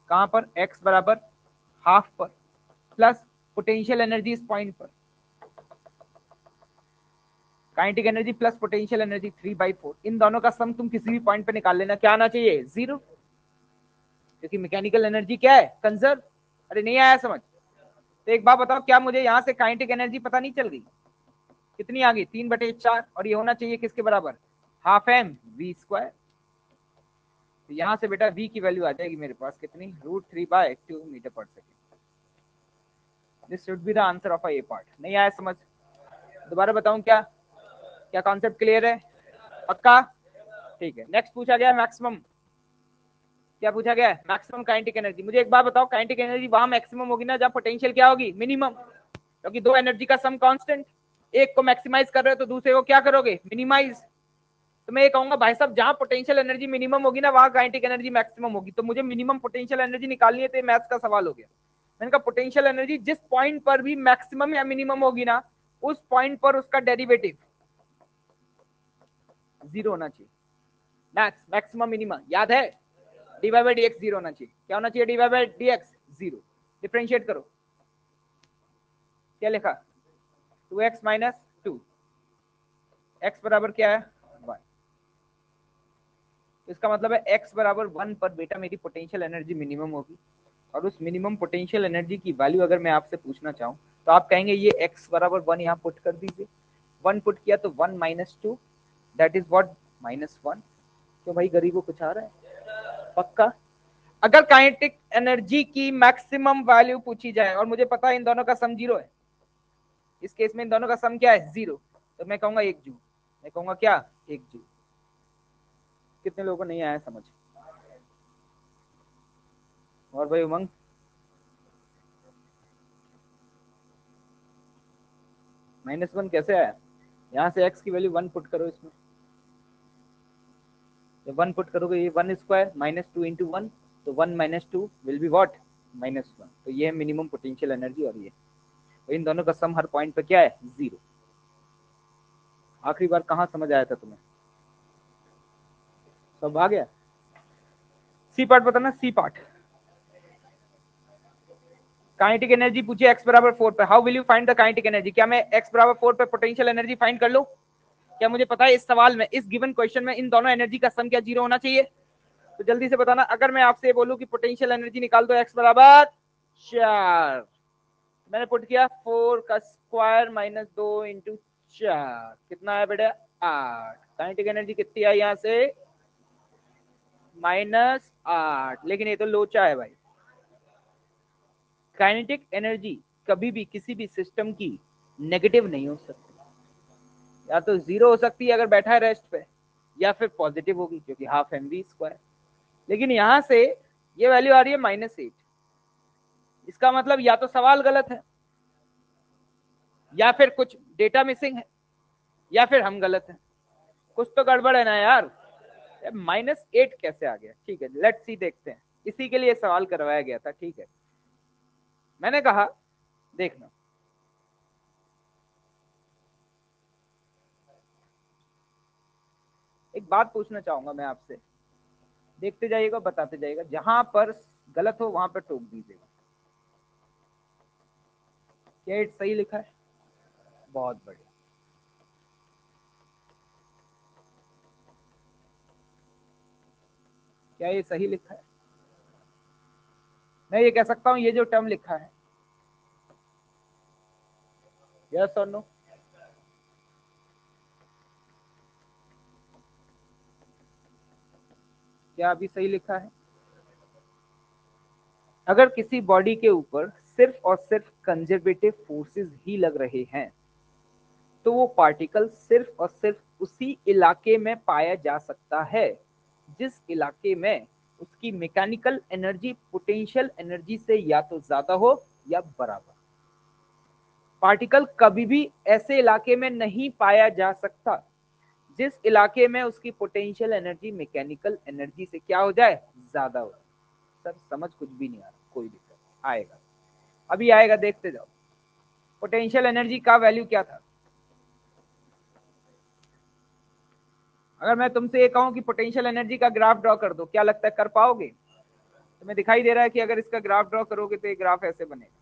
कहाँ पर, एक्स बराबर 1/2 पर, प्लस पोटेंशियल एनर्जी इस पॉइंट पर, kinetic energy plus potential energy 3/4, इन दोनों का सम तुम किसी भी पॉइंट पे निकाल लेना, क्या आना चाहिए, जीरो, क्योंकि मैकेनिकल एनर्जी क्या है, कंजर्व। अरे नहीं आया समझ, तो एक बात बताओ क्या मुझे यहाँ से काइनेटिक एनर्जी पता नहीं चल गई, कितनी आ गई 3/4, और ये होना चाहिए किसके बराबर, 12mv²। तो यहाँ से बेटा v की वैल्यू आ जाएगी मेरे पास कितनी, √3/2 मीटर पर second. This should be the answer of a part. नहीं आया समझ, दोबारा बताऊं क्या, क्या कॉन्सेप्ट क्लियर है, पक्का, ठीक है। नेक्स्ट पूछा गया मैक्सिमम, क्या पूछा गया, मैक्सिमम काइनेटिक एनर्जी। मुझे एक बात बताओ, काइनेटिक एनर्जी वहां मैक्सिमम होगी ना जहां पोटेंशियल क्या होगी, मिनिमम, क्योंकि दो एनर्जी का सम कांस्टेंट, एक को मैक्सिमाइज कर रहे हो तो दूसरे को क्या करोगे, मिनिमाइज। तो मैं ये कहूंगा भाई साहब जहां पोटेंशियल एनर्जी मिनिमम होगी ना वहां काइनेटिक एनर्जी मैक्सिमम होगी, तो मुझे मिनिमम पोटेंशियल एनर्जी निकालनी है, तो मैथ्स का सवाल हो गया। मैंने कहा पोटेंशियल एनर्जी जिस पॉइंट पर भी मैक्सिमम या मिनिमम होगी ना उस पॉइंट पर उसका डेरिवेटिव जीरो होना चाहिए। मैक्स, मैक्सिमम, मिनिमम याद है, dy by dx जीरो होना चाहिए, क्या होना चाहिए, dy by dx zero. Differentiate करो, क्या लिखा 2x माइनस 2, x बराबर क्या है 1, इसका मतलब है x बराबर 1 पर बेटा मेरी पोटेंशियल एनर्जी मिनिमम होगी, और उस मिनिमम पोटेंशियल एनर्जी की वैल्यू अगर मैं आपसे पूछना चाहूँ तो आप कहेंगे ये x बराबर 1 यहाँ पुट कर दीजिए, 1 पुट किया तो 1 माइनस 2 दैट इज वॉट -1। तो भाई गरीबों कुछ आ रहा है, पक्का। अगर काइनेटिक एनर्जी की मैक्सिमम वैल्यू पूछी जाए और मुझे पता है इन दोनों का सम जीरो है, इस केस में इन दोनों का सम क्या है, जीरो, तो मैं कहूंगा 1 जूल, मैं कहूंगा क्या 1 जूल। कितने लोगों को नहीं आया समझ, और भाई उमंग, -1 कैसे आया, यहाँ से x की वैल्यू 1 पुट करो, इसमें 1 पुट करोगे ये 1² माइनस 2 इंटू 1, तो 1 माइनस 2 विल बी व्हाट, -1। तो ये है मिनिमम पोटेंशियल एनर्जी, और ये तो इन दोनों का सम हर पॉइंट पर क्या है, जीरो। आखिरी बार कहाँ समझ आया था तुम्हें, सब आ गया। सी पार्ट बताना, सी पार्ट काइनेटिक एनर्जी पूछी x बराबर 4 पर, how will you find the kinetic energy. क्या मैं x बराबर 4 पर पोटेंशियल एनर्जी फाइंड कर लूं, क्या मुझे पता है इस सवाल में, इस गिवन क्वेश्चन में इन दोनों एनर्जी का सम क्या जीरो होना चाहिए, तो जल्दी से बताना। अगर मैं आपसे बोलूं कि पोटेंशियल एनर्जी निकाल दो x बराबर 4, मैंने पुट किया 4² माइनस 2 इंटू 4, कितना है बेटा 8, काइनेटिक एनर्जी कितनी आई यहाँ से, -8। लेकिन ये तो लोचा है भाई, काइनेटिक एनर्जी कभी भी किसी भी सिस्टम की नेगेटिव नहीं हो सकती, या तो जीरो हो सकती है अगर बैठा है रेस्ट पे, या फिर पॉजिटिव होगी क्योंकि ½ mv²। लेकिन यहाँ से ये वैल्यू आ रही है -8, इसका मतलब या तो सवाल गलत है, या फिर कुछ डेटा मिसिंग है, या फिर हम गलत हैं, कुछ तो गड़बड़ है ना यार, -8 कैसे आ गया। ठीक है, लेट्स सी, देखते हैं, इसी के लिए सवाल करवाया गया था। ठीक है, मैंने कहा देखना एक बात पूछना चाहूंगा मैं आपसे, देखते जाइएगा, बताते जाइएगा, जहां पर गलत हो वहां पर टोक दीजिएगा। क्या ये सही लिखा है, बहुत बढ़िया। क्या ये सही लिखा है, मैं ये कह सकता हूं ये जो टर्म लिखा है, यस और नो, क्या अभी सही लिखा है, अगर किसी बॉडी के ऊपर सिर्फ और सिर्फ कंजर्वेटिव फोर्सेस ही लग रहे हैं तो वो पार्टिकल सिर्फ और सिर्फ उसी इलाके में पाया जा सकता है जिस इलाके में उसकी मैकेनिकल एनर्जी पोटेंशियल एनर्जी से या तो ज्यादा हो या बराबर। पार्टिकल कभी भी ऐसे इलाके में नहीं पाया जा सकता जिस इलाके में उसकी पोटेंशियल एनर्जी मैकेनिकल एनर्जी से क्या हो जाए, ज्यादा हो। सर समझ कुछ भी नहीं आ रहा, कोई दिक्कत नहीं, आएगा अभी आएगा, देखते जाओ। पोटेंशियल एनर्जी का वैल्यू क्या था? अगर मैं तुमसे ये कहूं कि पोटेंशियल एनर्जी का ग्राफ ड्रॉ कर दो, क्या लगता है कर पाओगे? तुम्हें दिखाई दे रहा है कि अगर इसका ग्राफ ड्रॉ करोगे तो ये ग्राफ ऐसे बनेगा,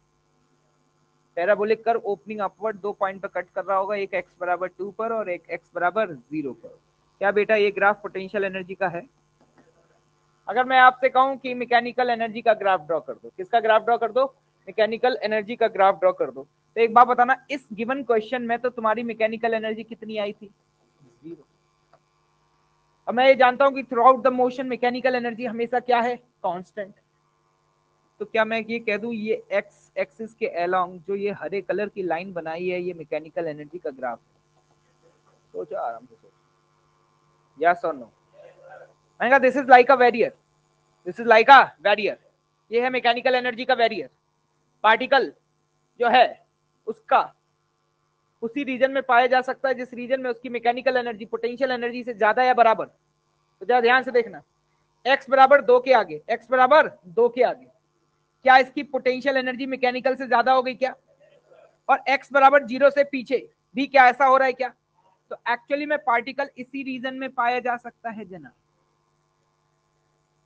पैराबोलिक कर्व ओपनिंग अपवर्ड, दो पॉइंट पर कट कर रहा होगा, एक x बराबर 2 पर और एक x बराबर 0 पर। क्या बेटा ये ग्राफ पोटेंशियल एनर्जी का है? अगर मैं आपसे कहूं कि मैकेनिकल एनर्जी का ग्राफ ड्रॉ कर दो, किसका ग्राफ ड्रॉ कर दो? मैकेनिकल एनर्जी का ग्राफ ड्रॉ कर दो। तो एक बात बताना, इस गिवन क्वेश्चन में तो तुम्हारी मैकेनिकल एनर्जी कितनी आई थी? 0। अब मैं ये जानता हूं कि throughout the motion mechanical energy हमेशा क्या है? कांस्टेंट। तो क्या मैं ये कह दूं ये एक्स एक्सिस के अलोंग जो ये हरे कलर की लाइन बनाई है ये मैकेनिकल एनर्जी का ग्राफ है? सोचो आराम से सोचो, यस और नो। मैंने कहा this is like a barrier, this is like a barrier, ये है मैकेनिकल एनर्जी का वेरियर। पार्टिकल जो है उसका उसी रीजन में पाया जा सकता है जिस रीजन में उसकी मैकेनिकल एनर्जी पोटेंशियल एनर्जी से ज्यादा या बराबर। तो जरा ध्यान से देखना, x बराबर 2 के आगे, x बराबर 2 के आगे क्या इसकी पोटेंशियल एनर्जी मैकेनिकल से ज्यादा हो गई क्या? और x बराबर 0 से पीछे भी क्या ऐसा हो रहा है क्या? तो एक्चुअली में पार्टिकल इसी रीजन में पाया जा सकता है जना।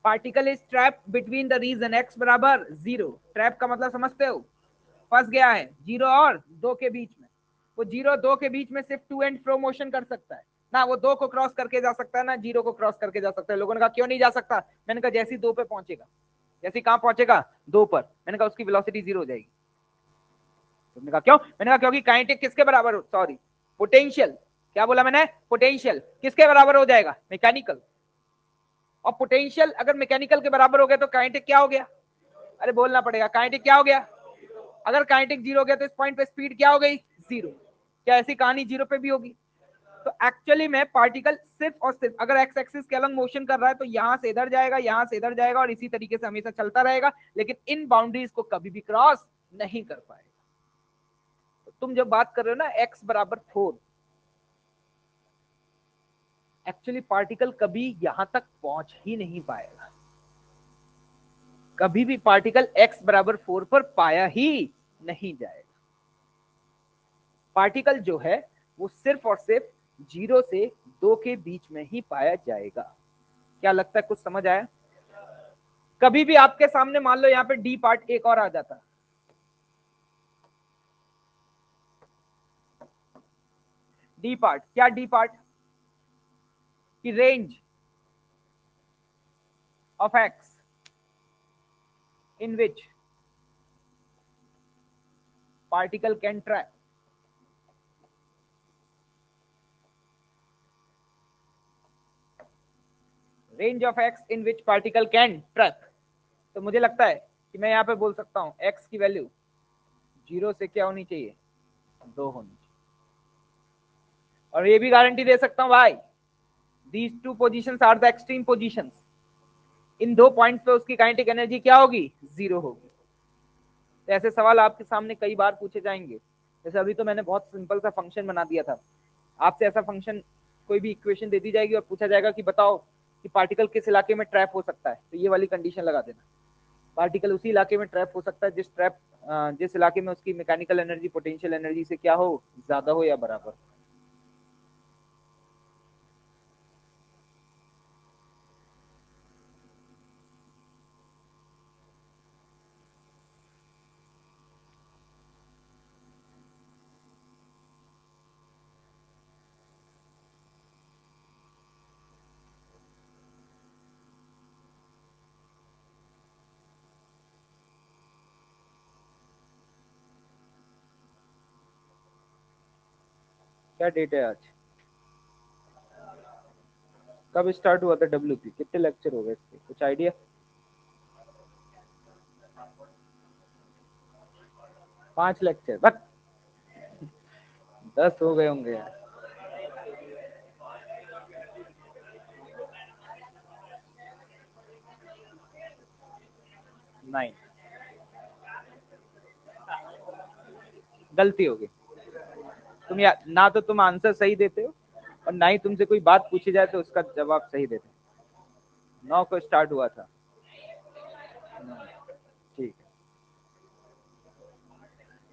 Particle is trap between the region x बराबर 0, ट्रैप का मतलब समझते हो, फंस गया है 0 और 2 के बीच में। वो 0-2 के बीच में सिर्फ टू एंड फ्रो मोशन कर सकता है ना, वो 2 को क्रॉस करके जा सकता है ना 0 को क्रॉस करके जा सकता है। लोगों ने कहा क्यों नहीं जा सकता? मैंने कहा जैसी 2 पे पहुंचेगा, जैसी कहां पहुंचेगा? 2 पर। मैंने कहा उसकी वेलोसिटी 0 हो जाएगी। तुमने कहा क्यों? मैंने कहा क्योंकि काइनेटिक किसके बराबर, सॉरी पोटेंशियल, क्या बोला मैंने? पोटेंशियल किसके बराबर हो जाएगा? मैकेनिकल। और पोटेंशियल अगर मैकेनिकल के बराबर हो गया तो काइनेटिक क्या हो गया? अरे बोलना पड़ेगा, काइनेटिक क्या हो गया? अगर काइनेटिक 0 हो गया तो इस पॉइंट पे स्पीड क्या हो गई? 0। क्या ऐसी कहानी 0 पे भी होगी? तो एक्चुअली में पार्टिकल सिर्फ और सिर्फ अगर एक्स एक्सिस के अलॉन्ग मोशन कर रहा है तो यहाँ से इधर जाएगा, यहाँ से इधर जाएगा और इसी तरीके से हमेशा चलता रहेगा, लेकिन इन बाउंड्रीज को कभी भी क्रॉस नहीं कर पाएगा। तो तुम जब बात कर रहे हो ना एक्स बराबर 4, एक्चुअली पार्टिकल कभी यहाँ तक पहुंच ही नहीं पाएगा, कभी भी पार्टिकल एक्स बराबर 4 पर पाया ही नहीं जाएगा। पार्टिकल जो है वो सिर्फ और सिर्फ 0 से 2 के बीच में ही पाया जाएगा। क्या लगता है कुछ समझ आया? कभी भी आपके सामने मान लो यहाँ पे डी पार्ट एक और आ जाता, डी पार्ट क्या? डी पार्ट की range of x in which particle can track तो मुझे लगता है कि मैं यहाँ पे बोल सकता हूँ x की वैल्यू 0 से क्या होनी चाहिए? 2 होनी चाहिए। और ये भी गारंटी दे सकता हूँ भाई these two positions are the extreme positions, इन 2 पॉइंट्स पे उसकी काइनेटिक एनर्जी क्या होगी? 0 होगी। तो ऐसे सवाल आपके सामने कई बार पूछे जाएंगे। जैसे अभी तो मैंने बहुत सिंपल सा फंक्शन बना दिया था, आपसे ऐसा फंक्शन कोई भी इक्वेशन दे दी जाएगी और पूछा जाएगा कि बताओ कि पार्टिकल किस इलाके में ट्रैप हो सकता है, तो ये वाली कंडीशन लगा देना, पार्टिकल उसी इलाके में ट्रैप हो सकता है जिस इलाके में उसकी मैकेनिकल एनर्जी पोटेंशियल एनर्जी से क्या हो, ज्यादा हो या बराबर। क्या डेट है आज? कब स्टार्ट हुआ था डब्ल्यूपी? कितने लेक्चर हो गए इसके, कुछ आइडिया? 5 लेक्चर बस 10 हो गए होंगे यार। नहीं गलती होगी, तुम या ना तो तुम आंसर सही देते हो और ना ही तुमसे कोई बात पूछी जाए तो उसका जवाब सही देते हो। 9 को स्टार्ट हुआ था, ठीक है।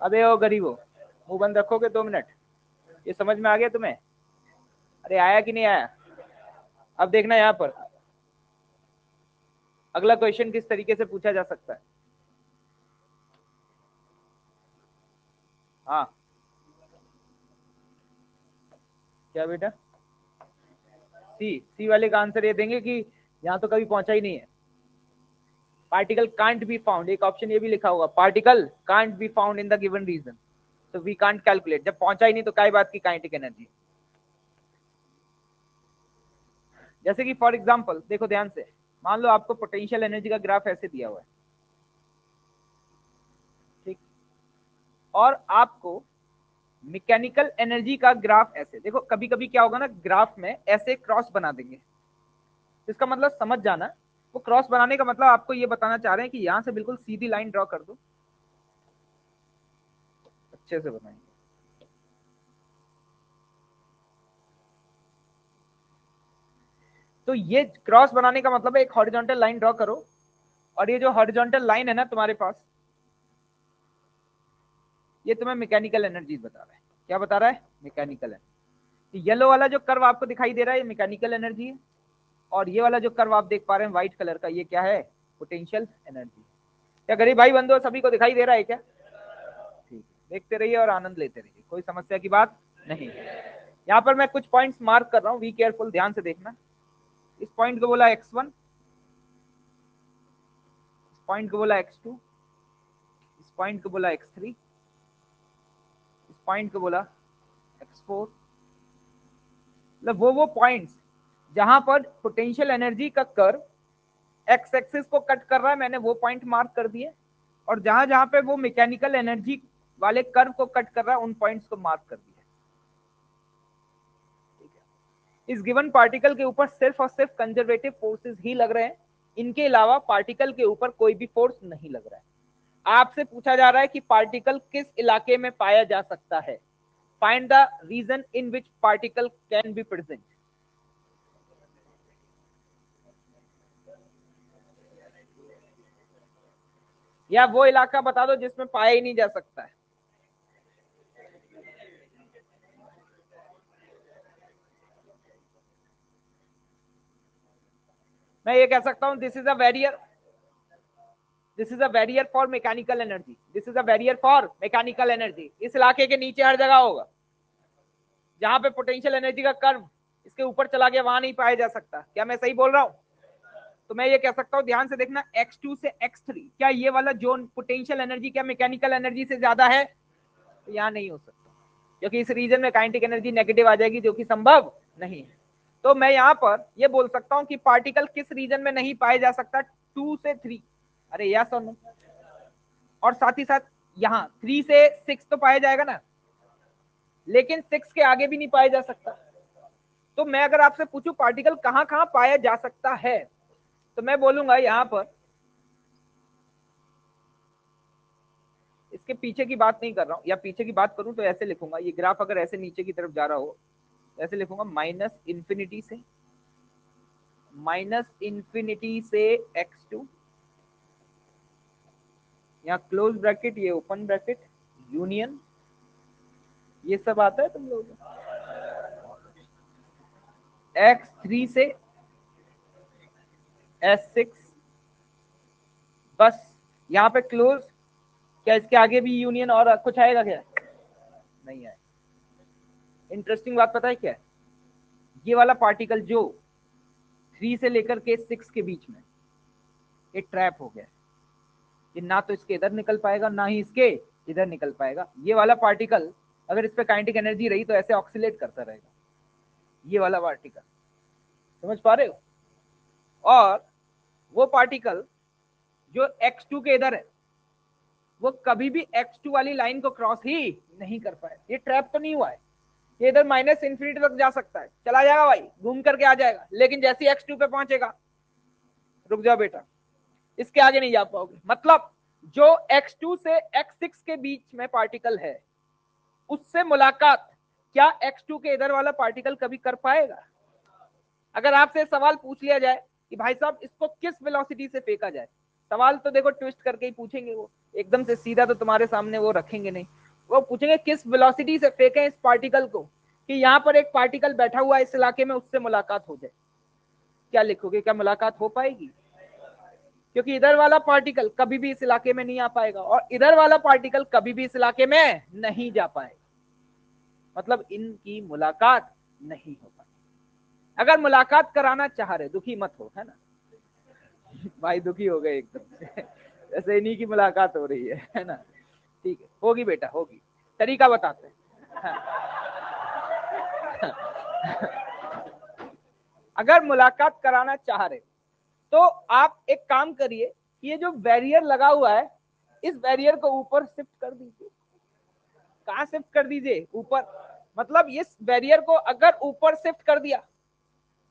अबे ओ गरीबो मुंह बंद रखोगे 2 मिनट? ये समझ में आ गया तुम्हें? अरे आया कि नहीं आया? अब देखना यहाँ पर अगला क्वेश्चन किस तरीके से पूछा जा सकता है। हाँ क्या बेटा? सी वाले का आंसर ये देंगे कि यहाँ तो कभी पहुंचा ही नहीं है। पार्टिकल कांट बी फाउंड, एक ऑप्शन ये भी लिखा होगा particle can't be found in the given region, तो वी कांट कैलकुलेट। जब पहुंचा ही नहीं तो क्या बात की काइनेटिक एनर्जी। जैसे कि फॉर एग्जांपल देखो ध्यान से, मान लो आपको पोटेंशियल एनर्जी का ग्राफ ऐसे दिया हुआ है, ठीक, और आपको मैकेनिकल एनर्जी का ग्राफ ऐसे। देखो कभी कभी क्या होगा ना, ग्राफ में ऐसे क्रॉस बना देंगे, इसका मतलब समझ जाना, वो क्रॉस बनाने का मतलब आपको ये बताना चाह रहे हैं कि यहां से बिल्कुल सीधी लाइन ड्रॉ कर दो, अच्छे से बनाएंगे। तो ये क्रॉस बनाने का मतलब है एक हॉरिजॉन्टल लाइन ड्रॉ करो, और ये जो हॉरिजॉन्टल लाइन है ना तुम्हारे पास, ये तुम्हें मैकेनिकल एनर्जी बता रहा है। क्या बता रहा है? Mechanical energy. येलो वाला जो कर्व आपको दिखाई दे रहा है ये मैकेनिकल एनर्जी है, और ये वाला जो कर्व आप देख पा रहे हैं व्हाइट कलर का, ये क्या है? Potential energy. क्या गरीब भाई बंधु सभी को दिखाई दे रहा है क्या? ठीक, देखते रहिए और आनंद लेते रहिए, कोई समस्या की बात नहीं। यहाँ पर मैं कुछ पॉइंट्स मार्क कर रहा हूँ, बी केयरफुल, ध्यान से देखना। इस पॉइंट को बोला x1, इस पॉइंट को बोला x2, इस पॉइंट को बोला x3, इस पॉइंट को बोला x4। मतलब वो पॉइंट्स जहां पर पोटेंशियल एनर्जी का कर्व एक्स एक्सिस को कट कर रहा है, मैंने वो पॉइंट मार्क कर दिए, और जहां जहां पे वो मैकेनिकल एनर्जी वाले कर्व को कट कर रहा है उन पॉइंट्स को मार्क कर दिया। इस गिवन पार्टिकल के ऊपर सिर्फ और सिर्फ कंजर्वेटिव फोर्सेस ही लग रहे हैं, इनके अलावा पार्टिकल के ऊपर कोई भी फोर्स नहीं लग रहा है। आपसे पूछा जा रहा है कि पार्टिकल किस इलाके में पाया जा सकता है, find the region in which particle can be present. या वो इलाका बता दो जिसमें पाया ही नहीं जा सकता है। मैं ये कह सकता हूं this is a barrier for mechanical energy, this is a barrier for mechanical energy. इस इलाके के नीचे हर जगह होगा, जहां पे पोटेंशियल एनर्जी का कर्व इसके ऊपर चला गया वहां नहीं पाया जा सकता। क्या मैं सही बोल रहा हूं? तो मैं ये कह सकता हूं, ध्यान से देखना, x2 से x3, क्या ये वाला जोन पोटेंशियल एनर्जी क्या मैकेनिकल एनर्जी से ज्यादा है? तो यहाँ नहीं हो सकता, क्योंकि इस रीजन में काइनेटिक एनर्जी नेगेटिव आ जाएगी, जो कि संभव नहीं है। तो मैं यहाँ पर ये बोल सकता हूँ कि पार्टिकल किस रीजन में नहीं पाया जा सकता, 2 से 3। अरे यस और नो, और साथ ही साथ यहाँ 3 से 6 तो पाया जाएगा ना, लेकिन 6 के आगे भी नहीं पाया जा सकता। तो मैं अगर आपसे पूछूं पार्टिकल कहाँ कहाँ पाया जा सकता है, तो मैं बोलूंगा यहाँ पर, इसके पीछे की बात नहीं कर रहा हूँ, या पीछे की बात करूं तो ऐसे लिखूंगा, ये ग्राफ अगर ऐसे नीचे की तरफ जा रहा हो ऐसे लिखूंगा, माइनस इन्फिनिटी से x2, यहाँ क्लोज ब्रैकेट, ये ओपन ब्रैकेट, यूनियन, ये सब आता है तुम लोग, x3 से s6, बस यहाँ पे क्लोज। क्या इसके आगे भी यूनियन और कुछ आएगा क्या? नहीं आएगा। इंटरेस्टिंग बात पता है क्या है? ये वाला पार्टिकल जो 3 से लेकर के 6 के बीच में, ये ट्रैप हो गया, ये ना तो इसके इधर निकल पाएगा ना ही इसके इधर निकल पाएगा। ये वाला पार्टिकल अगर इस पे काइनेटिक एनर्जी रही तो ऐसे ऑक्सीलेट करता रहेगा, ये वाला पार्टिकल, समझ पा रहे हो? और वो पार्टिकल जो x2 के इधर है वो कभी भी x2 वाली लाइन को क्रॉस ही नहीं कर पाए। ये ट्रैप तो नहीं हुआ है, ये इधर माइनस इन्फिनिटी तक जा सकता है, चला जाएगा भाई, घूम करके आ जाएगा, लेकिन जैसे x2 पे पहुंचेगा, रुक जाओ बेटा, इसके आगे नहीं जा पाओगे। मतलब जो x2 से x6 के बीच में पार्टिकल है, उससे मुलाकात क्या x2 के इधर वाला पार्टिकल कभी कर पाएगा? अगर आपसे सवाल पूछ लिया जाए कि भाई साहब इसको किस वेलोसिटी से फेंका जाए, सवाल तो देखो ट्विस्ट करके ही पूछेंगे, वो एकदम से सीधा तो तुम्हारे सामने वो रखेंगे नहीं, वो पूछेंगे किस वेलोसिटी से फेंकें इस पार्टिकल को कि यहाँ पर एक पार्टिकल बैठा हुआ है इस इलाके में, उससे मुलाकात हो जाए। क्या लिखोगे, क्या मुलाकात हो पाएगी? क्योंकि इधर वाला पार्टिकल कभी भी इस इलाके में नहीं आ पाएगा और इधर वाला पार्टिकल कभी भी इस इलाके में नहीं जा पाएगा, मतलब इनकी मुलाकात नहीं हो पाएगी। अगर मुलाकात कराना चाह रहे, दुखी मत हो, है ना भाई, दुखी हो गए एकदम से, जैसे इन्हीं की मुलाकात हो रही है ना। ठीक है, होगी बेटा, होगी, तरीका बताते हैं। अगर मुलाकात कराना चाह रहे तो आप एक काम करिए, ये जो बैरियर लगा हुआ है इस बैरियर को ऊपर शिफ्ट कर दीजिए। कहाँ शिफ्ट कर दीजिए? ऊपर। मतलब इस बैरियर को अगर ऊपर शिफ्ट कर दिया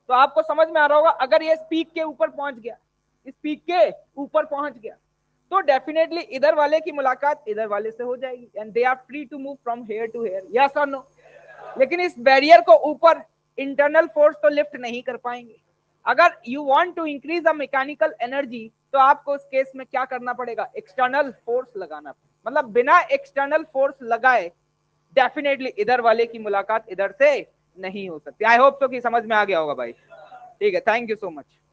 तो आपको समझ में आ रहा होगा, अगर ये पीक के ऊपर पहुंच गया, इस पीक के ऊपर पहुंच गया तो डेफिनेटली इधर वाले की मुलाकात इधर वाले से हो जाएगी and they are free to move from here to here, yes और नो। लेकिन इस बैरियर को ऊपर इंटरनल फोर्स तो लिफ्ट नहीं कर पाएंगे। अगर you want to increase the mechanical energy तो आपको उस केस में क्या करना पड़ेगा, एक्सटर्नल फोर्स लगाना पड़ेगा। मतलब बिना एक्सटर्नल फोर्स लगाए डेफिनेटली इधर वाले की मुलाकात इधर से नहीं हो सकती। आई होप सो कि समझ में आ गया होगा भाई। ठीक है, थैंक यू सो मच।